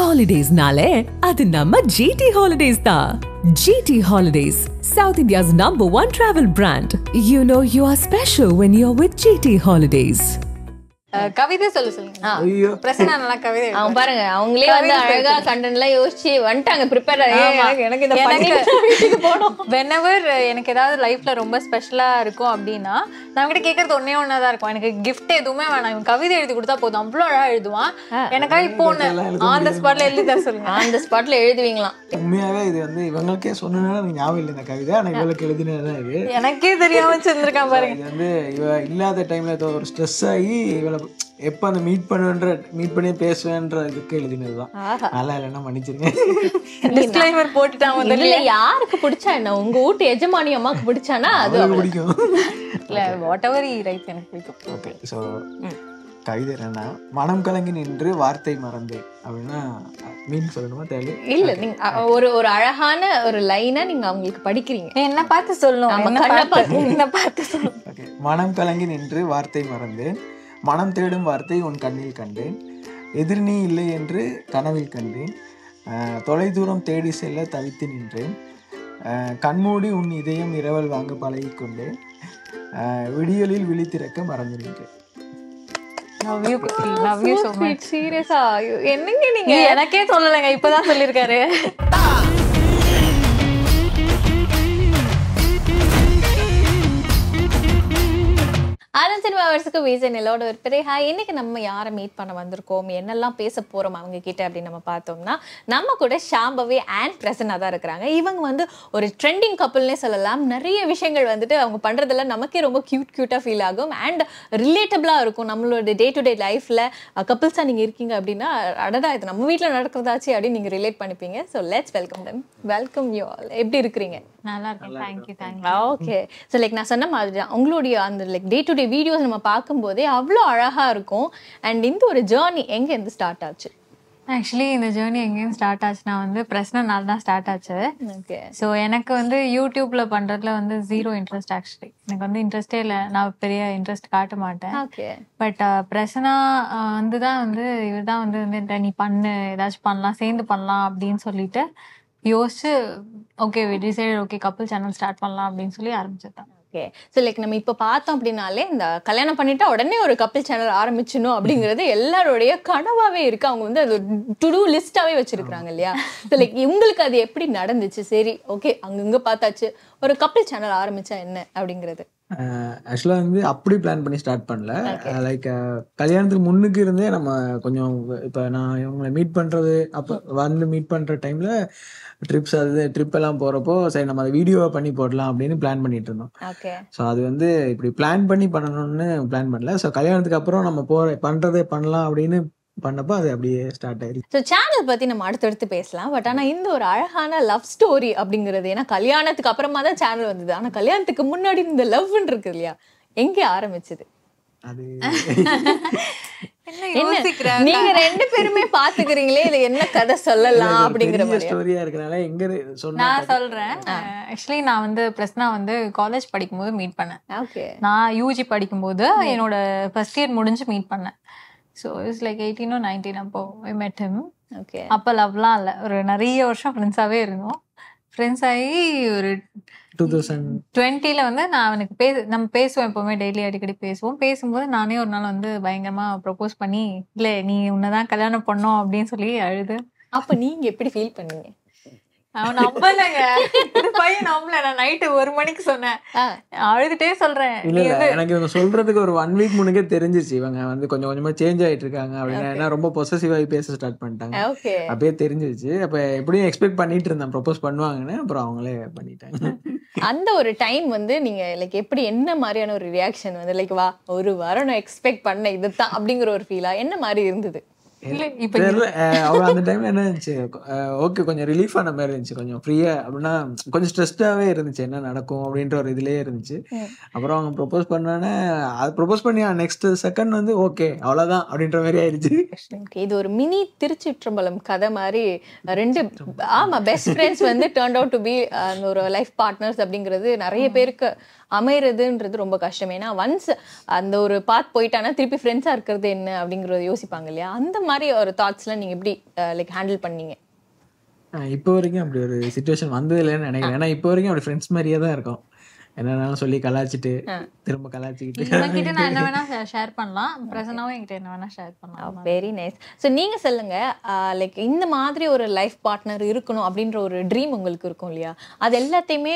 Holidays Nale, Adu Namma GT Holidays tha. GT Holidays, South India's #1 travel brand. You know you are special when you're with GT Holidays. கவிதை சொல்லுங்க பிரச்சனை நல்லா கவிதை அவங்க பாருங்க அவங்களே வந்து அழகா கண்டென்ட்ல யோசிச்சு வந்துட்டாங்க ப்ரிப்பேர் ஆகி எனக்கு இந்த வீட்டுக்கு போறோம் whenever எனக்கு ஏதாவது லைஃப்ல ரொம்ப ஸ்பெஷலா இருக்கும் அப்படினா நான் கிட்ட கேக்குறது ஒண்ணே ஒண்ணா தான் இருக்கும் எனக்கு gift எதுமே வேணாம் இவன் கவிதை எழுதி கொடுத்தா போதும் அவ்ளோ அழகா எழுதுவான் எனக்கா இப்போ on the spotல எழுதி தர சொல்லுங்க on the spotல எழுதுவீங்களா உண்மையாவே இது வந்து இவங்களுக்கே சொன்னனால எனக்கு ஞாபகம் இல்ல இந்த கவிதை انا இவங்களுக்கு எழுதினதா இது எனக்கே தெரியாம செஞ்சிருக்கேன் பாருங்க வந்து இவ இல்லாத டைம்ல ஏதோ ஒரு ஸ்ட்ரெஸ் ஆகி எப்ப அந்த மீட் பண்ணி பேசுவேன்ற இதுக்கு எழுதினது தான் நல்லா இல்லனா மன்னிச்சிருங்க டிஸ்க்ளைமர் போட்டுட்டான் முதல்ல இல்ல யாருக்கு பிடிச்சா என்ன உங்க ஊட்டு எஜமானி அம்மாக்கு பிடிச்சானா அது பிடிக்கும் இல்ல வாட் எவர் ஹி ரைட் எனக்கு பிடிக்கும் ஓகே சோ கவிதை என்னன்னா மனம் கலங்கி நின்று வார்த்தை மறந்தேன் அப்படினா மீன் சொல்லணுமா தெரியல இல்ல நீங்க ஒரு அழகான ஒரு லைனை நீங்க அவங்களுக்கு படிக்கிறீங்க என்ன பார்த்து சொல்லணும் என்ன பார்த்து சொல்லணும் ஓகே மனம் கலங்கி நின்று வார்த்தை மறந்தேன் மனம் தேடும் வார்த்தை உன் கண்ணில் கண்டேன் எதிர்நீ இல்லை என்று கனவில் கண்டேன் தொலைதூரம் தேடி செல்ல தவித்து நின்றேன் கண்மூடி உன் இதயம் இரவல் வாங்க பழகிக்கொண்டேன் விடியலில் விழித்திறக்க மறந்துவிட்டேன் என்னங்க நீங்க எனக்கே சொல்லலைங்க இப்பதான் சொல்லியிருக்காரு ஆரன் சினிமாவர்ஸ்க்கு VZN எல்லோட ஒரு பெரிய ஹாய் இன்னைக்கு நம்ம யாரை மீட் பண்ண வந்திருக்கோம் என்னெல்லாம் பேச போகிறோம் அவங்க கிட்ட அப்படின்னு நம்ம பார்த்தோம்னா நம்ம கூட ஷாம்பவி அண்ட் பிரசன்னா தான் இருக்கிறாங்க இவங்க வந்து ஒரு ட்ரெண்டிங் கப்புள்னே சொல்லலாம் நிறைய விஷயங்கள் வந்துட்டு அவங்க பண்ணுறதெல்லாம் நமக்கே ரொம்ப க்யூட்டாக ஃபீல் ஆகும் அண்ட் ரிலேட்டபிளாக இருக்கும் நம்மளோட டே டு டே லைஃப்பில் கப்புள்ஸாக நீங்கள் இருக்கீங்க அப்படின்னா அடடா இது நம்ம வீட்டில் நடக்கிறதாச்சு அப்படின்னு நீங்கள் ரிலேட் பண்ணிப்பீங்க so let's welcome them welcome you all எப்படி இருக்கிறீங்க நல்லா இருக்கேன் thank you thank you okay so like நான் சொன்ன மாதிரி தான் உங்களுடைய அந்த like day to day videos நம்ம பார்க்கும்போதே அவ்வளோ அழகாக இருக்கும் அண்ட் இந்த ஒரு ஜேர்னி எங்கேருந்து ஸ்டார்ட் ஆச்சு ஆக்சுவலி இந்த ஜேர்னி எங்கேயும் ஸ்டார்ட் ஆச்சுன்னா வந்து பிரச்சனைனால தான் ஸ்டார்ட் ஆச்சு ஓகே ஸோ எனக்கு வந்து யூடியூப்ல பண்ணுறதுல வந்து ஜீரோ இன்ட்ரெஸ்ட் ஆக்சுவலி எனக்கு வந்து இன்ட்ரெஸ்டே இல்லை நான் பெரிய இன்ட்ரெஸ்ட் காட்ட மாட்டேன் ஓகே பட் பிரச்சனை வந்து இவர் தான் வந்து நீ பண்ணு ஏதாச்சும் பண்ணலாம் சேர்ந்து பண்ணலாம் அப்படின்னு சொல்லிட்டு யோசிச்சு okay decide okay couple channel start பண்ணலாம் அப்படின்னு சொல்லி ஆரம்பிச்சிட்டான் ஓகே ஸோ லைக் நம்ம இப்போ பார்த்தோம் அப்படின்னாலே இந்த கல்யாணம் பண்ணிட்டா உடனே ஒரு கப்புள் சேனல் ஆரம்பிச்சிடணும் அப்படிங்கிறது எல்லாருடைய கனவாகவே இருக்கு அவங்க வந்து அது டு டூ லிஸ்டாகவே வச்சிருக்கிறாங்க இல்லையா ஸோ லைக் இவங்களுக்கு அது எப்படி நடந்துச்சு சரி ஓகே அங்கங்கே பார்த்தாச்சு ஒரு கப்புள் சேனல் ஆரம்பிச்சா என்ன அப்படிங்கிறது ஆக்சுவலாக வந்து அப்படி பிளான் பண்ணி ஸ்டார்ட் பண்ணல லைக் கல்யாணத்துக்கு முன்னுக்கு இருந்தே நம்ம கொஞ்சம் இப்போ நான் இவங்களை மீட் பண்ணுறது அப்போ வந்து மீட் பண்ணுற டைமில் ட்ரிப்ஸ் அது ட்ரிப் எல்லாம் போகிறப்போ சரி நம்ம அதை வீடியோவாக பண்ணி போடலாம் அப்படின்னு பிளான் பண்ணிட்டு இருந்தோம் ஸோ அது வந்து இப்படி பிளான் பண்ணி பண்ணணும்னு பிளான் பண்ணல ஸோ கல்யாணத்துக்கு அப்புறம் நம்ம பண்ணுறதே பண்ணலாம் அப்படின்னு பண்ணப்போ அது அப்படியே ஸ்டார்ட் ஆயிருக்கு ஸோ சேனல் பற்றி நம்ம அடுத்தடுத்து பேசலாம் பட் ஆனால் இந்த ஒரு அழகான லவ் ஸ்டோரி அப்படிங்கிறது ஏன்னா கல்யாணத்துக்கு அப்புறமா தான் சேனல் வந்தது ஆனால் கல்யாணத்துக்கு முன்னாடி இந்த லவ்ன்னு இருக்கு இல்லையா எங்கே ஆரம்பிச்சது அது நீங்க ரெண்டு பேருமே பாத்துக்கிறீங்களே இது என்ன கதை சொல்லலாம் அப்படிங்கிற மாதிரி ஸ்டோரியா இருக்கனால எங்க சொன்னா நான் சொல்றேன் एक्चुअली நான் வந்து பிரச்சனா வந்து காலேஜ் படிக்கும்போது மீட் பண்ணேன் ஓகே நான் யூஜி படிக்கும்போது என்னோட ஃபர்ஸ்ட் இயர் முடிஞ்சு மீட் பண்ணேன் So it was like 18 or 19 அப்போ I met him. Okay. அப்போ லவ்லாம் இல்லை ஒரு நிறைய வருஷம் ஃப்ரெண்ட்ஸாகவே இருந்தோம் ஃப்ரெண்ட்ஸ் ஆகி ஒரு 2020 வந்து நான் அவனுக்கு நம்ம பேசுவோம் எப்போவுமே டெய்லி அடிக்கடி பேசுவோம் பேசும்போது நானே ஒரு நாள் வந்து பயங்கரமாக ப்ரப்போஸ் பண்ணி இல்லை நீ உன்னை தான் கல்யாணம் பண்ணோம் அப்படின்னு சொல்லி அழுது அப்போ நீங்கள் எப்படி ஃபீல் பண்ணீங்க அவன் நம்பலங்க பையன் நம்பல நான் நைட்டு 1 மணிக்கு சொன்னேன் அழுதுட்டே சொல்றேன் எனக்கு இவங்க சொல்றதுக்கு ஒரு 1 வீக் முன்னே தெரிஞ்சிச்சு இவங்க வந்து கொஞ்சம் கொஞ்சமா சேஞ்ச் ஆயிட்டு இருக்காங்க அப்படின்னா ஏன்னா ரொம்ப பொசசிவாகி பேச ஸ்டார்ட் பண்ணிட்டாங்க அப்படியே தெரிஞ்சிச்சு அப்ப எப்படியும் எக்ஸ்பெக்ட் பண்ணிட்டு இருந்தேன் ப்ரப்போஸ் பண்ணுவாங்கன்னு அப்புறம் அவங்களே பண்ணிட்டாங்க அந்த ஒரு டைம் வந்து நீங்க லைக் எப்படி என்ன மாதிரியான ஒரு ரியாக்ஷன் வந்து லைக் வா ஒரு வாரம் நான் எக்ஸ்பெக்ட் பண்ண இதுதான் அப்படிங்கிற ஒரு ஃபீலா என்ன மாதிரி இருந்தது கொஞ்சம் ரிலீஃப் ஆன மாதிரி இருந்துச்சு கொஞ்சம் ஃப்ரீயா அப்படின்னா கொஞ்சம் ஸ்ட்ரெஸ்டாவே இருந்துச்சு என்ன நடக்கும் அப்படின்ற ஒரு இதுலயே இருந்துச்சு அப்புறம் அவங்க ப்ரொபோஸ் பண்ணானே அது ப்ரொபோஸ் பண்ணி நெக்ஸ்ட் செகண்ட் வந்து ஓகே அவ்வளவுதான் அப்படின்ற மாதிரி ஆயிடுச்சு இது ஒரு மினி திருச்சிற்றம்பலம் கதை மாதிரி ரெண்டு பெஸ்ட் ஃப்ரெண்ட்ஸ் வந்து டர்ன் அவுட் டு பி ஒரு லைஃப் பார்ட்னர்ஸ் அப்படிங்கிறது நிறைய பேருக்கு அமையறதுன்றது ரொம்ப கஷ்டம் ஏன்னா ஒன்ஸ் அந்த ஒரு பாத் போயிட்டானா திருப்பி ஃப்ரெண்ட்ஸா இருக்கிறது என்ன அப்படிங்கறத யோசிப்பாங்க இல்லையா அந்த மாதிரி ஒரு தாட்ஸ்லாம் நீங்க எப்படி லைக் ஹேண்டில் பண்ணீங்க? இப்போ வரைக்கும் அப்படி ஒரு சிச்சுவேஷன் வந்தது இல்லைன்னு நினைக்கிறேன். ஏன்னா இப்போ வரைக்கும் அப்படி ஃப்ரெண்ட்ஸ் மாதிரியே தான் இருக்கும். என்னன்னாலும் சொல்லி கலாச்சிட்டு திரும்ப கலாச்சிக்கிட்டு உங்ககிட்ட நான் என்ன வேணா ஷேர் பண்ணலாம், பிரசனாவும் என்கிட்ட என்ன வேணா ஷேர் பண்ணலாம். Very nice. ஸோ நீங்கள் சொல்லுங்க, லைக் இந்த மாதிரி ஒரு லைஃப் பார்ட்னர் இருக்கணும் அப்படின்ற ஒரு ட்ரீம் உங்களுக்கு இருக்கும் இல்லையா? அது எல்லாத்தையுமே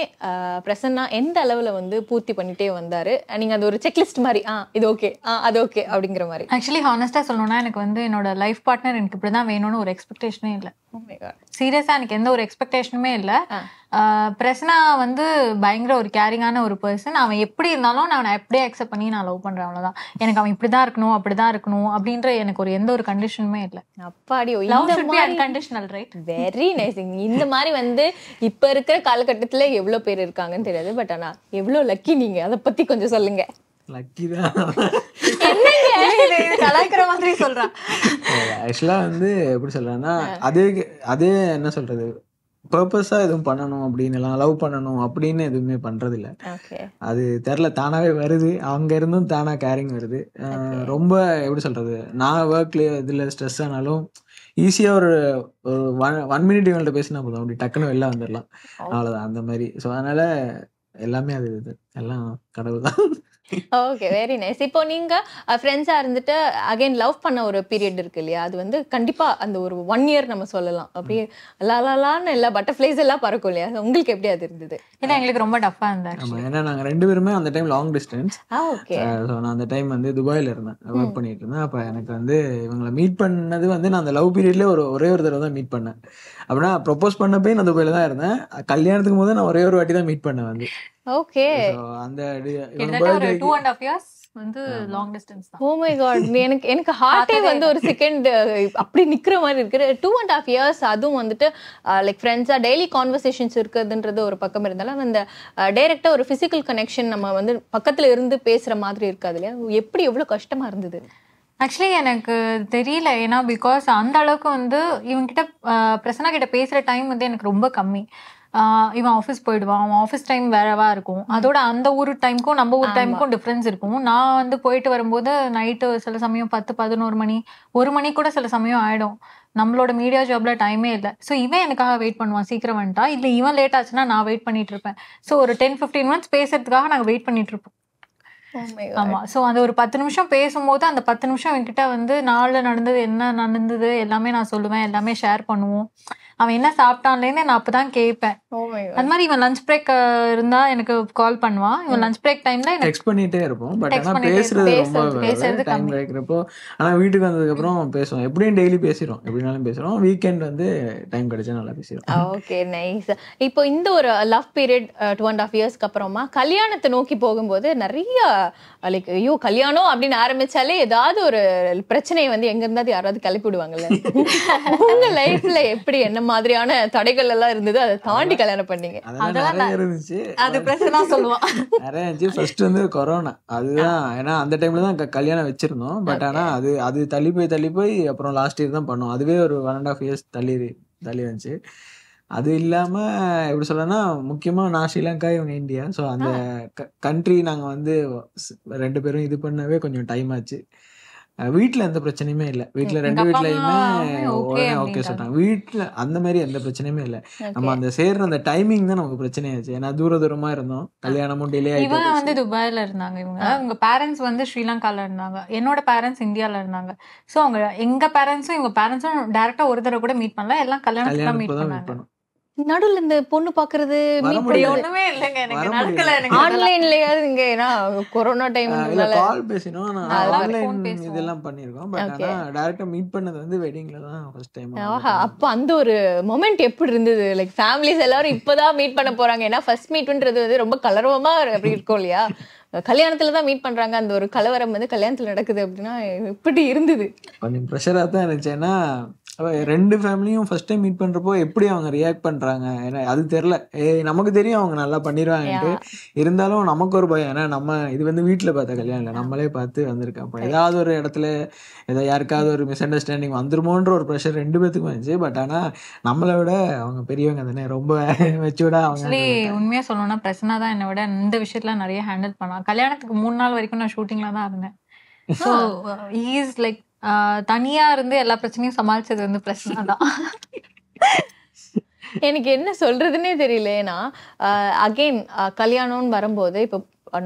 பிரசன்னா எந்த அளவில் வந்து பூர்த்தி பண்ணிட்டே வந்தார்? நீங்கள் அது ஒரு செக்லிஸ்ட் மாதிரி இது ஓகே அது ஓகே அப்படிங்கிற மாதிரி? ஆக்சுவலி ஹானஸ்டாக சொல்லணும்னா எனக்கு வந்து என்னோட லைஃப் பார்ட்னர் எனக்கு இப்படி தான் வேணும்னு ஒரு எக்ஸ்பெக்டேஷனே இல்லை. சீரியஸாக எனக்கு எந்த ஒரு எக்ஸ்பெக்டேஷனுமே இல்லை. பிரசனா வந்து பயங்கர ஒரு கேரிங்கான ஒரு பர்சன். அவன் எப்படி இருந்தாலும் நான் அப்படியே அக்செப்ட் பண்ணி நான் லவ் பண்ணுறேன், அவ்வளோதான். எனக்கு அவன் இப்படிதான் இருக்கணும் அப்படிதான் இருக்கணும் அப்படின்ற எனக்கு ஒரு எந்த ஒரு கண்டிஷனுமே இல்லை. அப்பாடி, love should be unconditional, right? Very nice. இந்த மாதிரி வந்து இப்போ இருக்கிற காலகட்டத்தில் எவ்வளோ பேர் இருக்காங்கன்னு தெரியாது, பட் ஆனால் எவ்வளோ லக்கி நீங்கள், அதை பற்றி கொஞ்சம் சொல்லுங்க. பர்பஸா எதுவும் பண்ணணும் அப்படின்னு எல்லாம் லவ் பண்ணணும் அப்படின்னு எதுவுமே பண்றது இல்லை. அது தெரியல, தானாவே வருது. அங்க இருந்தும் தானா கேரிங் வருது. ரொம்ப எப்படி சொல்றது, நான் ஒர்க்ல இதுல ஸ்ட்ரெஸ் ஆனாலும் ஈஸியா ஒரு 1 minute இவங்கள்ட்ட பேசினா போதும், அப்படி டக்குன்னு வெளில வந்துடலாம், அவ்வளவுதான் அந்த மாதிரி. ஸோ அதனால எல்லாமே அது இது எல்லாம் கடவுள் தான். Okay, very nice. இப்போ நீங்கள் ஃப்ரெண்ட்ஸாக இருந்துட்டு அகெயின் லவ் பண்ண ஒரு பீரியட் இருக்கு இல்லையா? அது வந்து கண்டிப்பாக அந்த ஒரு 1 year நம்ம சொல்லலாம், அப்படியே லாலான்னு எல்லா பட்டர்ஃப்ளைஸ் எல்லாம் பறக்கும் இல்லையா? உங்களுக்கு எப்படி அது இருந்தது? ஏன்னா எங்களுக்கு ரொம்ப டஃப்பாக இருந்தாங்க. ஏன்னா நாங்கள் 2 பேருமே அந்த time long distance. Okay. So நான் அந்த டைம் வந்து துபாயில் இருந்தேன், ஒர்க் பண்ணிட்டு இருந்தேன். அப்போ எனக்கு வந்து இவங்களை மீட் பண்ணது வந்து நான் அந்த லவ் பீரியட்லேயே ஒரே ஒரு தடவை தான் மீட் பண்ணேன். அப்படின்னா ப்ரொப்போஸ் பண்ணப்பே நான் துபாயில் தான் இருந்தேன். கல்யாணத்துக்கு போது நான் ஒரே ஒரு வாட்டி தான் மீட் பண்ணேன் வந்து. ஓகே. அந்த ஒரு 2.5 years வந்து லாங் டிஸ்டன்ஸ் தான். ஓ மை காட், எனக்கு ஹார்ட்டே வந்து ஒரு செகண்ட் அப்படி நிக்கிற மாதிரி இருக்கு. 2.5 years, அதுவும் வந்துட்டு லைக் ஃப்ரெண்ட்ஸா டெய்லி கான்வர்சேஷன்ஸ் இருக்குதுன்றது ஒரு பக்கம் இருந்தாலும் அந்த டைரக்டா ஒரு பிசிக்கல் கனெக்ஷன் நம்ம வந்து பக்கத்துல இருந்து பேசுற மாதிரி இருக்காது இல்லையா? எப்படி எவ்வளவு கஷ்டமா இருந்தது? ஆக்சுவலி எனக்கு தெரியல, ஏன்னா பிகாஸ் அந்த அளவுக்கு வந்து இவங்ககிட்ட பிரசனா கிட்ட பேசுற டைம் வந்து எனக்கு ரொம்ப கம்மி. இவன் ஆஃபீஸ் போயிடுவான், அவன் ஆஃபீஸ் டைம் வேறவா இருக்கும், அதோட அந்த ஊர் டைமுக்கும் நம்ம ஊர் டைமுக்கும் டிஃப்ரென்ஸ் இருக்கும். நான் வந்து போயிட்டு வரும்போது நைட்டு சில சமயம் 10-11 மணி 1 மணி கூட சில சமயம் ஆகிடும். நம்மளோட மீடியா ஜாப்ல டைமே இல்லை. ஸோ இவன் எனக்காக வெயிட் பண்ணுவான், சீக்கிரம் வந்துட்டா இல்லை இவன் லேட் ஆச்சுன்னா நான் வெயிட் பண்ணிட்டு இருப்பேன். ஸோ ஒரு 10-15 minutes பேசுறதுக்காக நாங்கள் வெயிட் பண்ணிட்டு இருப்போம். ஆமா. ஸோ அந்த ஒரு 10 நிமிஷம் பேசும்போது அந்த 10 நிமிஷம் அவன்கிட்ட வந்து நாள்ல நடந்தது என்ன நடந்தது எல்லாமே நான் சொல்லுவேன், எல்லாமே ஷேர் பண்ணுவோம். அவன் என்ன சாப்பிட்டான்லேருந்து நான் அப்பதான் கேட்பேன். அது மாதிரி இவன் லஞ்ச் பிரேக் இருந்தா எனக்கு கால் பண்ணுவான். இவன் லஞ்ச் பிரேக் டைம்ல டெக்ஸ்ட் பண்ணிட்டே இருப்போம், பட் ஆனா பேசுறது கம்மி இருக்கிறப்போ. ஆனா வீட்டுக்கு வந்ததுக்கு அப்புறம் பேசுவோம், எப்படியும் டெய்லி பேசுறோம், எப்படினாலும் பேசுறோம். வீக்கெண்ட் வந்து டைம் கிடைச்சா நல்லா பேசுறோம். Okay, nice. இப்போ இந்த ஒரு லவ் பீரியட் 2.5 yearsக்கு அப்புறமா கல்யாணத்தை நோக்கி போகும்போது நிறைய லைக் ஐயோ கல்யாணம் அப்படின்னு ஆரம்பிச்சாலே ஏதாவது ஒரு பிரச்சனையை வந்து எங்க இருந்தாவது யாராவது கிளப்பி விடுவாங்கல்ல. உங்க லைஃப்ல எப்படி என்ன மாதிரியான தடைகள் எல்லாம் இருந்தது? அதை தாண்டி கல்யாணம் பண்ணீங்க. அதெல்லாம் இருந்துச்சு, அது பிரச்சனை சொல்லுவான் நிறைய இருந்துச்சு. ஃபர்ஸ்ட் வந்து கொரோனா, அதுதான். ஏன்னா அந்த டைம்ல தான் கல்யாணம் வச்சிருந்தோம், பட் ஆனா அது தள்ளி போய் அப்புறம் லாஸ்ட் இயர் தான் பண்ணோம். அதுவே ஒரு 1.5 years தள்ளி வந்துச்சு. அது இல்லாம எப்படி சொல்லனா, முக்கியமா நான் ஸ்ரீலங்கா, இவங்க இந்தியா. ஸோ அந்த கண்ட்ரி நாங்க வந்து 2 பேரும் இது பண்ணவே கொஞ்சம் டைம் ஆச்சு. வீட்டுல எந்த பிரச்சனையுமே இல்லை, வீட்டுல 2 வீட்லயுமே ஓகே சொல்றாங்க. வீட்டுல அந்த மாதிரி எந்த பிரச்சனையுமே இல்லை. நம்ம அந்த சேர்ற அந்த டைமிங் தான் நமக்கு பிரச்சனையாச்சு. ஏன்னா தூரமா இருந்தோம், கல்யாணமும் டிலே ஆயிடுச்சு. இவங்க வந்து துபாயில இருந்தாங்க, இவங்க பேரண்ட்ஸ் வந்து ஸ்ரீலங்கால இருந்தாங்க, என்னோட பேரண்ட்ஸ் இந்தியால இருந்தாங்க. சோ அவங்க எங்க பேரண்ட்ஸும் இவங்க பேரண்ட்ஸும் டைரக்டா ஒரு தடவை கூட மீட் பண்ணல, எல்லாம் கல்யாணத்துக்கு தான் மீட் பண்ணாங்க. நடுவில் இந்த பொண்ணு பாக்குறது ஒண்ணுமே இல்லைங்க, எனக்கு நடக்கல. எனக்கு ஆன்லைன்லயாவது இங்க ஏன்னா கொரோனா டைம் கால் பேசினோம், ஆன்லைன் இதெல்லாம் பண்ணிருக்கோம், பட் ஆனா டைரக்டா மீட் பண்ணது வந்து வெட்டிங்ல தான் ஃபர்ஸ்ட் டைம். அப்ப அந்த ஒரு மொமெண்ட் எப்படி இருந்தது? லைக் ஃபேமிலிஸ் எல்லாரும் இப்பதான் மீட் பண்ண போறாங்க, ஏன்னா ஃபர்ஸ்ட் மீட்ன்றது வந்து ரொம்ப கலரவமா அப்படி இருக்கும் இல்லையா? கல்யாணத்துல தான் மீட் பண்றாங்க, அந்த ஒரு கலவரம் வந்து கல்யாணத்துல நடக்குது அப்படின்னா எப்படி இருந்தது? கொஞ்சம் ப்ரெஷரா தான் இருந்துச்சு. ஏன்னா 2 ஃபேமிலியும் ஃபர்ஸ்ட் டைம் மீட் பண்றப்போ எப்படி அவங்க ரியாக்ட் பண்றாங்க ஏன்னா அது தெரியல. நமக்கு தெரியும் அவங்க நல்லா பண்ணிடுவாங்கன்ட்டு, இருந்தாலும் நமக்கு ஒரு பயம். ஏன்னா நம்ம இது வந்து வீட்டுல பார்த்த கல்யாணம் இல்லை, நம்மளே பார்த்து வந்திருக்கோம். அப்போ ஏதாவது ஒரு இடத்துல யாருக்காவது ஒரு மிஸ் அண்டர்ஸ்டாண்டிங் வந்துருமோன்ற ஒரு ப்ரெஷர் 2 பேத்துக்கும் வந்துச்சு. பட் ஆனா நம்மளை விட அவங்க பெரியவங்க தானே, ரொம்ப மெச்சூர்டா அவங்க. உண்மையா சொல்லணும்னா பிரச்சனை தான் என்னை விட இந்த விஷயத்துல நிறைய ஹேண்டில் பண்ணலாம். கல்யாணத்துக்கு 3 நாள் வரைக்கும் நான் ஷூட்டிங்ல தான் இருந்தேன். ஸோ ஈஸ் லைக் தனியா இருந்து எல்லா பிரச்சனையும் சமாளிச்சது வந்து பிரச்சனைதான். எனக்கு என்ன சொல்றதுன்னே தெரியல. ஏன்னா அகைன் கல்யாணம்னு வரும்போது இப்போ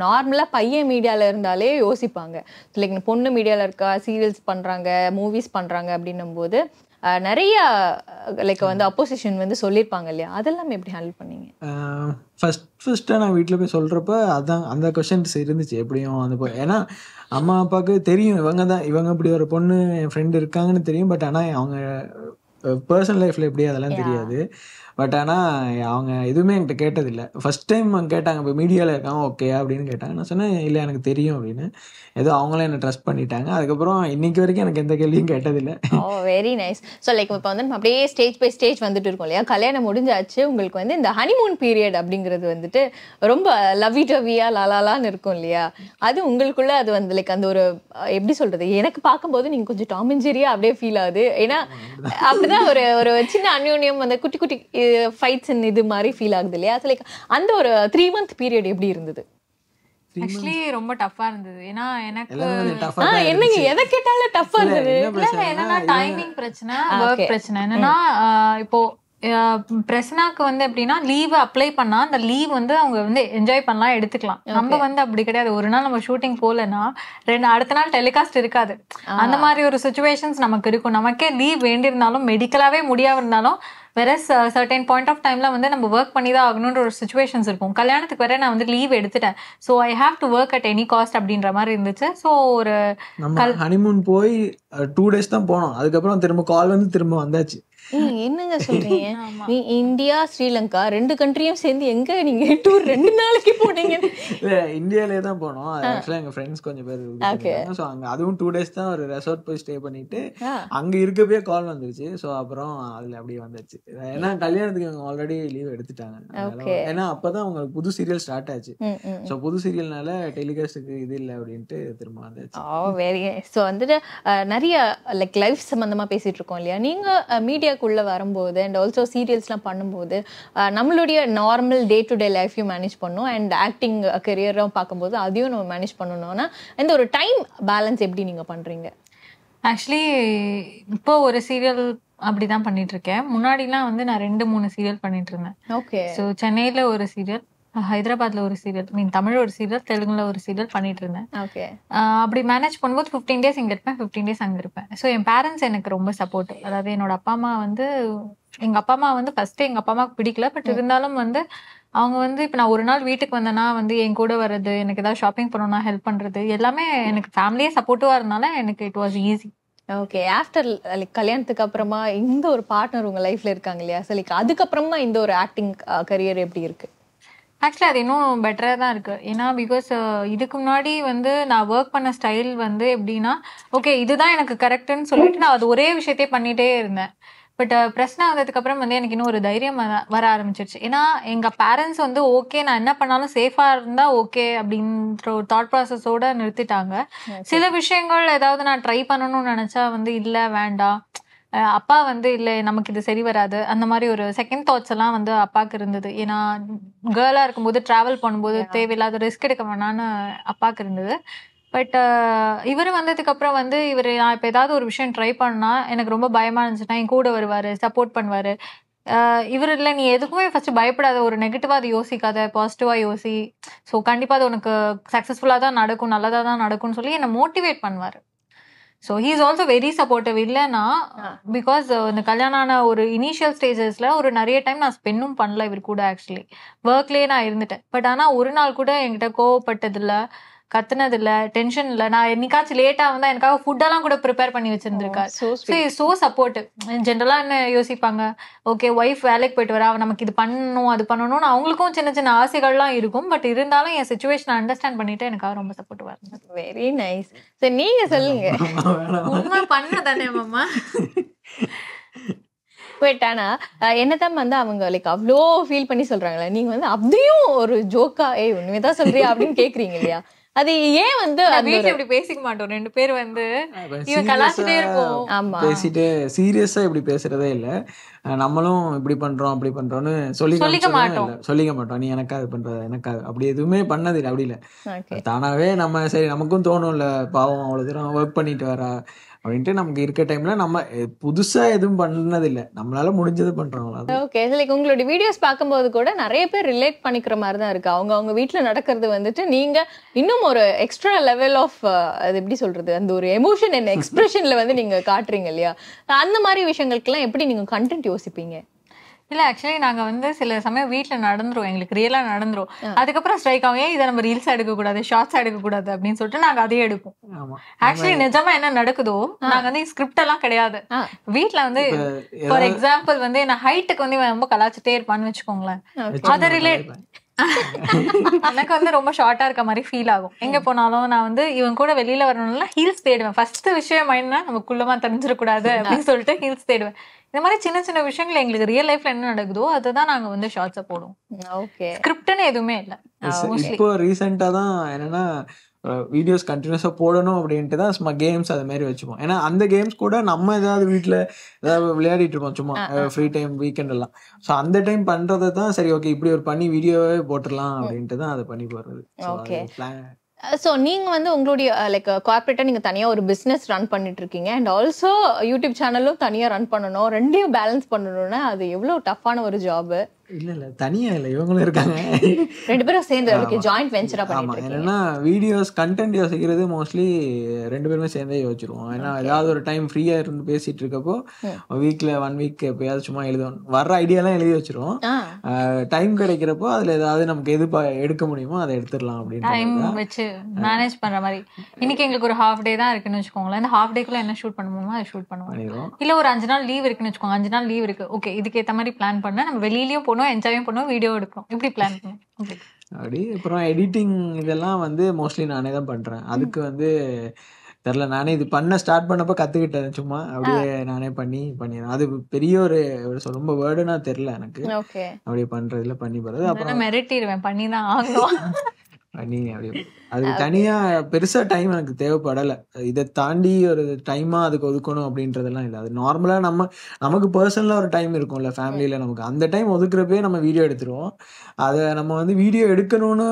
நார்மலா பையன் மீடியால இருந்தாலே யோசிப்பாங்க, லைக் பொண்ணு மீடியால இருக்கா, சீரியல்ஸ் பண்றாங்க, மூவிஸ் பண்றாங்க அப்படின்னும் போது நிறைய லைக் வந்து அப்போசிஷன் வந்து சொல்லியிருப்பாங்க இல்லையா, அதெல்லாம் எப்படி ஹேண்டில் பண்ணீங்க? ஃபர்ஸ்ட்டாக நான் வீட்டில் போய் சொல்கிறப்ப அதான் அந்த கொஷின்ஸ் இருந்துச்சு எப்படியும் அந்த. ஏன்னா அம்மா அப்பாவுக்கு தெரியும் இவங்க தான், இவங்க இப்படி ஒரு பொண்ணு என் ஃப்ரெண்டு இருக்காங்கன்னு தெரியும். பட் ஆனால் அவங்க பர்சனல் லைஃப்பில் எப்படி அதெல்லாம் தெரியாது. பட் ஆனால் அவங்க எதுவுமே என்கிட்ட கேட்டதில்லை. ஃபஸ்ட் டைம் அவங்க கேட்டாங்க இப்போ மீடியாவில் இருக்காங்க ஓகே அப்படின்னு கேட்டாங்க. நான் சொன்னேன் இல்லை எனக்கு தெரியும் அப்படின்னு. ஏதோ அவங்களும் என்னை ட்ரஸ்ட் பண்ணிட்டாங்க. அதுக்கப்புறம் இன்னைக்கு வரைக்கும் எனக்கு எந்த கேள்வியும் கேட்டதில்லை. Oh very nice. So like இப்போ வந்து நம்ம அப்படியே ஸ்டேஜ் பை ஸ்டேஜ் வந்துட்டு இருக்கோம் இல்லையா, கல்யாணம் முடிஞ்சாச்சு, உங்களுக்கு வந்து இந்த ஹனிமூன் பீரியட் அப்படிங்கிறது வந்துட்டு ரொம்ப லவ்வி டவ்வியாக லாலாலான்னு இருக்கும் இல்லையா, அது உங்களுக்குள்ளே அது வந்து லைக் அந்த ஒரு எப்படி சொல்கிறது, எனக்கு பார்க்கும்போது நீங்கள் கொஞ்சம் டாமிஞ்சரியாக அப்படியே ஃபீல் ஆகுது. ஏன்னா அப்படிதான் ஒரு ஒரு சின்ன அன்யூன்யம் அந்த குட்டி குட்டி ஃபைட்ஸ் இது மாதிரி ஃபீல் ஆகுது இல்லையா, லைக் அந்த ஒரு 3 மந்த் பீரியட் எப்படி இருந்தது? ஆக்சுவலி ரொம்ப டஃபா இருந்தது. ஏன்னா எனக்கு என்னங்க எதை கேட்டாலும் டஃபா இருந்தது. என்னன்னா டைமிங் பிரச்சனை, ஒர்க் பிரச்சனை. என்னன்னா இப்போ பிரசனாக்கு வந்து எப்படின்னா லீவ் அப்ளை பண்ணா அந்த லீவ் வந்து அவங்க வந்து என்ஜாய் பண்ணலாம் எடுத்துக்கலாம். நம்ம வந்து அப்படி கிடையாது. ஒரு நாள் நம்ம ஷூட்டிங் போகலன்னா அடுத்த நாள் டெலிகாஸ்ட் இருக்காது. அந்த மாதிரி ஒரு சுச்சுவேஷன்ஸ் நமக்கு இருக்கும். நமக்கே லீவ் வேண்டியிருந்தாலும் மெடிக்கலாவே முடியாம இருந்தாலும் வேற சர்டன் பாயிண்ட் ஆஃப் டைம்ல வந்து நம்ம ஒர்க் பண்ணி தான் ஆகணுன்ற ஒரு சுச்சுவேஷன்ஸ் இருக்கும். கல்யாணத்துக்கு வேற நான் வந்து லீவ் எடுத்துட்டேன். So I have to work at any cost அப்படின்ற மாதிரி இருந்துச்சு. ஸோ ஒரு ஹனிமூன் போய் 2 days தான் போனோம். அதுக்கப்புறம் திரும்ப கால் வந்து திரும்ப வந்தாச்சு. என்னங்க சொல்றீங்க, நீ இந்தியா ஸ்ரீலங்கா 2 கண்ட்ரியும் சேர்ந்து எங்க நீங்க டூர் 2 நாளைக்கு போனீங்க? இல்ல இந்தியாலே தான் போனோம். ஆக்சுவலா எங்க ஃப்ரெண்ட்ஸ் கொஞ்சம் பேர் இருக்காங்க. சோ அங்க அதுவும் 2 days தான் ஒரு ரெசார்ட் போய் ஸ்டே பண்ணிட்டு அங்க இருக்கவே கால் வந்துருச்சு. சோ அப்புறம் அதுல அப்படியே வந்துருச்சு. ஏன்னா கல்யாணத்துக்கு அவங்க ஆல்ரெடி லீவ் எடுத்துட்டாங்க. ஏன்னா அப்பதான் அவங்க புது சீரியல் ஸ்டார்ட் ஆச்சு. சோ புது சீரியல்னால டெலிகாஸ்டுக்கு இது இல்லை அப்படின்ட்டு திரும்ப வந்துருச்சு. ஓ வெரி நைஸ். சோ வந்துட்டு நிறைய லைக் லைஃப் சம்பந்தமா பேசிட்டு இருக்கோம் இல்லையா, நீங்க மீடியா குள்ள வரும்போது அண்ட் ஆல்சோ சீரியல்ஸ்லாம் பண்ணும்போது நம்மளுடைய நார்மல் டே டு டே லைஃப்பையும் மேனேஜ் பண்ணணும் அண்ட் ஆக்டிங் கரியரும் பார்க்கும்போது அதையும் நம்ம மேனேஜ் பண்ணணும்னா இந்த ஒரு டைம் பேலன்ஸ் எப்படி நீங்கள் பண்ணுறீங்க? ஆக்சுவலி இப்போ ஒரு சீரியல் அப்படிதான் பண்ணிட்டு இருக்கேன். முன்னாடிலாம் வந்து நான் 2-3 சீரியல் பண்ணிட்டு இருந்தேன். ஓகே. ஸோ சென்னையில் ஒரு சீரியல், ஹைதராபாத்ல ஒரு சீரியல், மீன் தமிழ் ஒரு சீரியல், தெலுங்குல ஒரு சீரியல் பண்ணிட்டு இருந்தேன். ஓகே. அப்படி மேனேஜ் பண்ணும்போது 15 days இங்க இருப்பேன், 15 days அங்க இருப்பேன். ஸோ என் பேரண்ட்ஸ் எனக்கு ரொம்ப சப்போர்ட். அதாவது என்னோட அப்பா அம்மா வந்து ஃபர்ஸ்ட் எங்க அப்பா அம்மாவுக்கு பிடிக்கல. பட் இருந்தாலும் வந்து அவங்க வந்து இப்போ நான் ஒரு நாள் வீட்டுக்கு வந்தேன்னா வந்து என் கூட வர்றது, எனக்கு ஏதாவது ஷாப்பிங் பண்ணணும்னா ஹெல்ப் பண்றது, எல்லாமே எனக்கு ஃபேமிலியே சப்போர்ட்டிவா இருந்தாலும் எனக்கு it was easy. Okay. After like கல்யாணத்துக்கு அப்புறமா இந்த ஒரு பார்ட்னர் உங்க லைஃப்ல இருக்காங்க இல்லையா, ஸோ லைக் அதுக்கப்புறமா இந்த ஒரு ஆக்டிங் கரியர் எப்படி இருக்கு? ஆக்சுவலி அது இன்னும் பெட்டராக தான் இருக்குது. ஏன்னா பிகாஸ் இதுக்கு முன்னாடி வந்து நான் ஒர்க் பண்ண ஸ்டைல் வந்து எப்படின்னா ஓகே இதுதான் எனக்கு கரெக்டுன்னு சொல்லிட்டு நான் அது ஒரே விஷயத்தையே பண்ணிகிட்டே இருந்தேன். பட் பிரச்சனை வந்ததுக்கப்புறம் வந்து எனக்கு இன்னும் ஒரு தைரியம் வர ஆரம்பிச்சிருச்சு. ஏன்னா எங்கள் பேரண்ட்ஸ் வந்து ஓகே நான் என்ன பண்ணாலும் சேஃபாக இருந்தால் ஓகே அப்படின்ற ஒரு தாட் ப்ராசஸோடு நிறுத்திட்டாங்க. சில விஷயங்கள் ஏதாவது நான் ட்ரை பண்ணணும்னு நினச்சா வந்து இல்லை வேண்டாம், அப்பா வந்து இல்லை நமக்கு இது சரி வராது, அந்த மாதிரி ஒரு செகண்ட் தாட்ஸ் எல்லாம் வந்து அப்பாவுக்கு இருந்தது. ஏன்னா கேர்ளாக இருக்கும்போது ட்ராவல் பண்ணும்போது தேவையில்லாத ரிஸ்க் எடுக்க வேணான்னு அப்பாவுக்கு இருந்தது. பட் இவர் வந்ததுக்கப்புறம் வந்து இவர் நான் இப்போ ஏதாவது ஒரு விஷயம் ட்ரை பண்ணா எனக்கு ரொம்ப பயமாக இருந்துச்சுன்னா என் கூட வருவார், சப்போர்ட் பண்ணுவார். இவர் இல்லை நீ எதுக்குமே ஃபர்ஸ்ட் பயப்படாத, ஒரு நெகட்டிவாக அதை யோசிக்காத, பாசிட்டிவாக யோசி, ஸோ கண்டிப்பாக அது உனக்கு சக்ஸஸ்ஃபுல்லாக தான் நடக்கும், நல்லதாக தான் நடக்கும்னு சொல்லி என்னை மோட்டிவேட் பண்ணுவார். So he is also very supportive. இல்லைன்னா பிகாஸ் இந்த கல்யாணம் ஆன ஒரு இனிஷியல் ஸ்டேஜஸில் ஒரு நிறைய டைம் நான் ஸ்பெண்டும் பண்ணல இவர் கூட. ஆக்சுவலி ஒர்க்லேயே நான் இருந்துட்டேன். பட் ஆனால் ஒரு நாள் கூட என்கிட்ட கோவப்பட்டதில்லை, கத்துனதில்லை, டென்ஷன் இல்லை. நான் என்னைக்காச்சும் லேட்டாக வந்தால் எனக்காக ஃபுட்டெல்லாம் கூட ப்ரிப்பேர் பண்ணி வச்சுருந்துருக்காரு. So is so supportive. ஜென்ரலாக என்ன யோசிப்பாங்க, ஓகே ஒய்ஃப் வேலைக்கு போயிட்டு வரா, நமக்கு இது பண்ணணும் அது பண்ணணும்னு அவங்களுக்கும் சின்ன சின்ன ஆசைகள்லாம் இருக்கும். பட் இருந்தாலும் என் சிச்சுவேஷனை அண்டர்ஸ்டாண்ட் பண்ணிட்டு எனக்காக ரொம்ப சப்போர்ட்டிவாக இருந்தது. Very nice. சரி நீங்கள் சொல்லுங்க, உண்மை பண்ண தானே மாமா? பட் ஆனால் என்னதான் வந்து அவங்க லைக் அவ்வளோ ஃபீல் பண்ணி சொல்கிறாங்களே, நீங்கள் வந்து அப்படியும் ஒரு ஜோக்கா ஏ உண்மையை தான் சொல்கிறியா அப்படின்னு கேட்குறீங்க இல்லையா, அது ஏன் வந்து வீட்டுல இப்படி பேசிக்க மாட்டோம் 2 பேர் வந்து கலாச்சிட்டே இருப்போம், பேசிட்டு சீரியஸா இப்படி பேசுறதே இல்ல, நம்மளும் இப்படி பண்றோம் அப்படி பண்றோம்னு சொல்லிக்க மாட்டோம். நீ எனக்காக பண்ற எனக்காக அப்படி எதுவுமே பண்ணது இல்லை. அப்படி இல்லை, தானாவே நம்ம சரி நமக்கும் தோணும் இல்ல, பாவம் அவ்வளவு தூரம் ஒர்க் பண்ணிட்டு வரா அப்படிnte நமக்கு இருக்க டைம்ல நம்ம புதுசா எதுவும் பண்ணனது இல்ல நம்மளால முடிஞ்சது பண்றோம். ஓகே, லைக் உங்களுடைய வீடியோஸ் பாக்கும்போது கூட நிறைய பேர் ரிலேட் பண்ணிக்கிற மாதிரி தான் இருக்கு. அவங்க வீட்ல நடக்கிறது வந்துட்டு நீங்க இன்னும் ஒரு எக்ஸ்ட்ரா லெவல் ஆஃப் அது எப்படி சொல்றது அந்த ஒரு எமோஷன் அண்ட் எக்ஸ்பிரஷன்ல வந்து நீங்க காட்றீங்க இல்லையா? அந்த மாதிரி விஷயங்களுக்கெல்லாம் எப்படி நீங்க கண்டென்ட் யோசிப்பீங்க? இல்ல ஆக்சுவலி நாங்க வந்து சில சமயம் வீட்டுல நடந்துரும், எங்களுக்கு ரியலா நடந்துரும். அதுக்கப்புறம் ஸ்ட்ரைக் ஆகும், ஏன் இதை நம்ம ரீல்ஸ் எடுக்க கூடாது, ஷார்ட்ஸ் எடுக்க கூடாது அப்படின்னு சொல்லிட்டு நாங்க அதையே எடுப்போம். ஆக்சுவலி நிஜமா என்ன நடக்குதோ நாங்க வந்து ஸ்கிரிப்ட் எல்லாம் கிடையாது. வீட்டுல வந்து ஃபார் எக்ஸாம்பிள் வந்து நான் ஹைட்டுக்கு வந்து ரொம்ப கலாச்சிட்டே இருப்பான்னு வச்சுக்கோங்களேன். அதை ரிலேட் எனக்கு வந்து ரொம்ப ஷார்ட்டா இருக்க மாதிரி ஃபீல் ஆகும். எங்க போனாலும் நான் வந்து இவங்க கூட வெளியில வரணும்னா ஹீல்ஸ் தேடுவேன். ஃபர்ஸ்ட் விஷயம் மைண்ட்னா நம்ம குள்ளமா தெரிஞ்சிடக்கூடாது அப்படின்னு சொல்லிட்டு ஹீல்ஸ் தேடுவேன். இந்த மாதிரி சின்ன சின்ன விஷயங்கள் எங்களுக்கு ரியல் லைஃப்ல என்ன நடக்குதோ அதுதான் நாங்க வந்து ஷார்ட்ஸா போடுவோம். ஓகே, ஸ்கிரிப்ட்னு எதுவுமே இல்ல. இப்போ ரீசன்ட்டா தான் என்னன்னா வீடியோஸ் கண்டினியூஸா போடணும் அப்படின்ட்டு தான் சும்மா கேம்ஸ் அது மாதிரி வச்சுப்போம். ஏன்னா அந்த கேம்ஸ் கூட நம்ம ஏதாவது வீட்டுல ஏதாவது விளையாடிட்டு இருப்போம் சும்மா ஃப்ரீ டைம் வீக்கெண்ட் எல்லாம். ஸோ அந்த டைம் பண்றதை தான் சரி ஓகே இப்படி ஒரு பண்ணி வீடியோவே போட்டுடலாம் அப்படின்ட்டு தான் அதை பண்ணி போடுறது. ஸோ நீங்கள் வந்து உங்களுடைய லைக் கார்பரேட்டாக நீங்கள் தனியாக ஒரு பிஸ்னஸ் ரன் பண்ணிட்டு இருக்கீங்க அண்ட் ஆல்சோ யூடியூப் சேனலும் தனியாக ரன் பண்ணணும். ரெண்டையும் பேலன்ஸ் பண்ணணும்னா அது எவ்வளோ டஃப்பான ஒரு ஜாபு. இல்லை இல்லை தனியாக இல்லை, இவங்களும் இருக்காங்க, ரெண்டு பேரும் சேர்ந்து ஜாயிண்ட் வெஞ்சராக பண்ணிட்டு. ஏன்னா வீடியோஸ் கண்டென்ட் யோசிக்கிறது மோஸ்ட்லி ரெண்டு பேருமே சேர்ந்தே யோசிச்சிருவோம். ஏன்னா ஏதாவது ஒரு டைம் ஃப்ரீயாக இருந்து பேசிட்டு இருக்கப்போ வீக்கில் ஒன் வீக் எப்பயாவது சும்மா எழுதுவோம், வர்ற ஐடியாலாம் எழுதி வச்சிருவோம். டைம் கிடைக்கிறப்போ அதுல ஏதாவது நமக்கு எது எடுக்க முடியுமோ அதை எடுத்துடலாம் அப்படின்னு டைம் வச்சு மேனேஜ் பண்ற மாதிரி. இன்னைக்கு எங்களுக்கு ஒரு ஹாஃப் டே தான் இருக்குன்னு வச்சுக்கோங்களேன். இந்த ஹாஃப் டேக்குள்ள என்ன ஷூட் பண்ணுவோமோ அதை ஷூட் பண்ணுவோம். இல்ல ஒரு 5 நாள் லீவ் இருக்குன்னு வச்சுக்கோங்க, 5 நாள் லீவ் இருக்கு. ஓகே, இதுக்கு ஏற்ற மாதிரி பிளான் பண்ணா நம்ம வெளியிலயும் போனோம், என்ஜாயும் பண்ணுவோம், வீடியோ எடுக்கணும், இப்படி பிளான் பண்ணுவோம். அப்படி அப்புறம் எடிட்டிங் இதெல்லாம் வந்து மோஸ்ட்லி நானே தான் பண்றேன். அதுக்கு வந்து தெரியல, நானே இது பண்ண ஸ்டார்ட் பண்ணப்போ கற்றுக்கிட்டேன் சும்மா அப்படியே நானே பண்ணிடுறேன். அது பெரிய ஒரு ரொம்ப வேர்டுனா தெரியல எனக்கு, அப்படியே பண்ணுறதுல பண்ணி போகிறது. அப்புறம் மிரட்டிடுவேன் பண்ணி தான் ஆகணும் பண்ணி அப்படியே. அதுக்கு தனியாக பெருசாக டைம் எனக்கு தேவைப்படலை. இதை தாண்டி ஒரு டைமாக அதுக்கு ஒதுக்கணும் அப்படின்றதெல்லாம் இல்லை. அது நார்மலாக நமக்கு பர்சனலாக ஒரு டைம் இருக்கும்ல ஃபேமிலியில், நமக்கு அந்த டைம் ஒதுக்குறப்பே நம்ம வீடியோ எடுத்துருவோம். அதை நம்ம வந்து வீடியோ எடுக்கணும்னு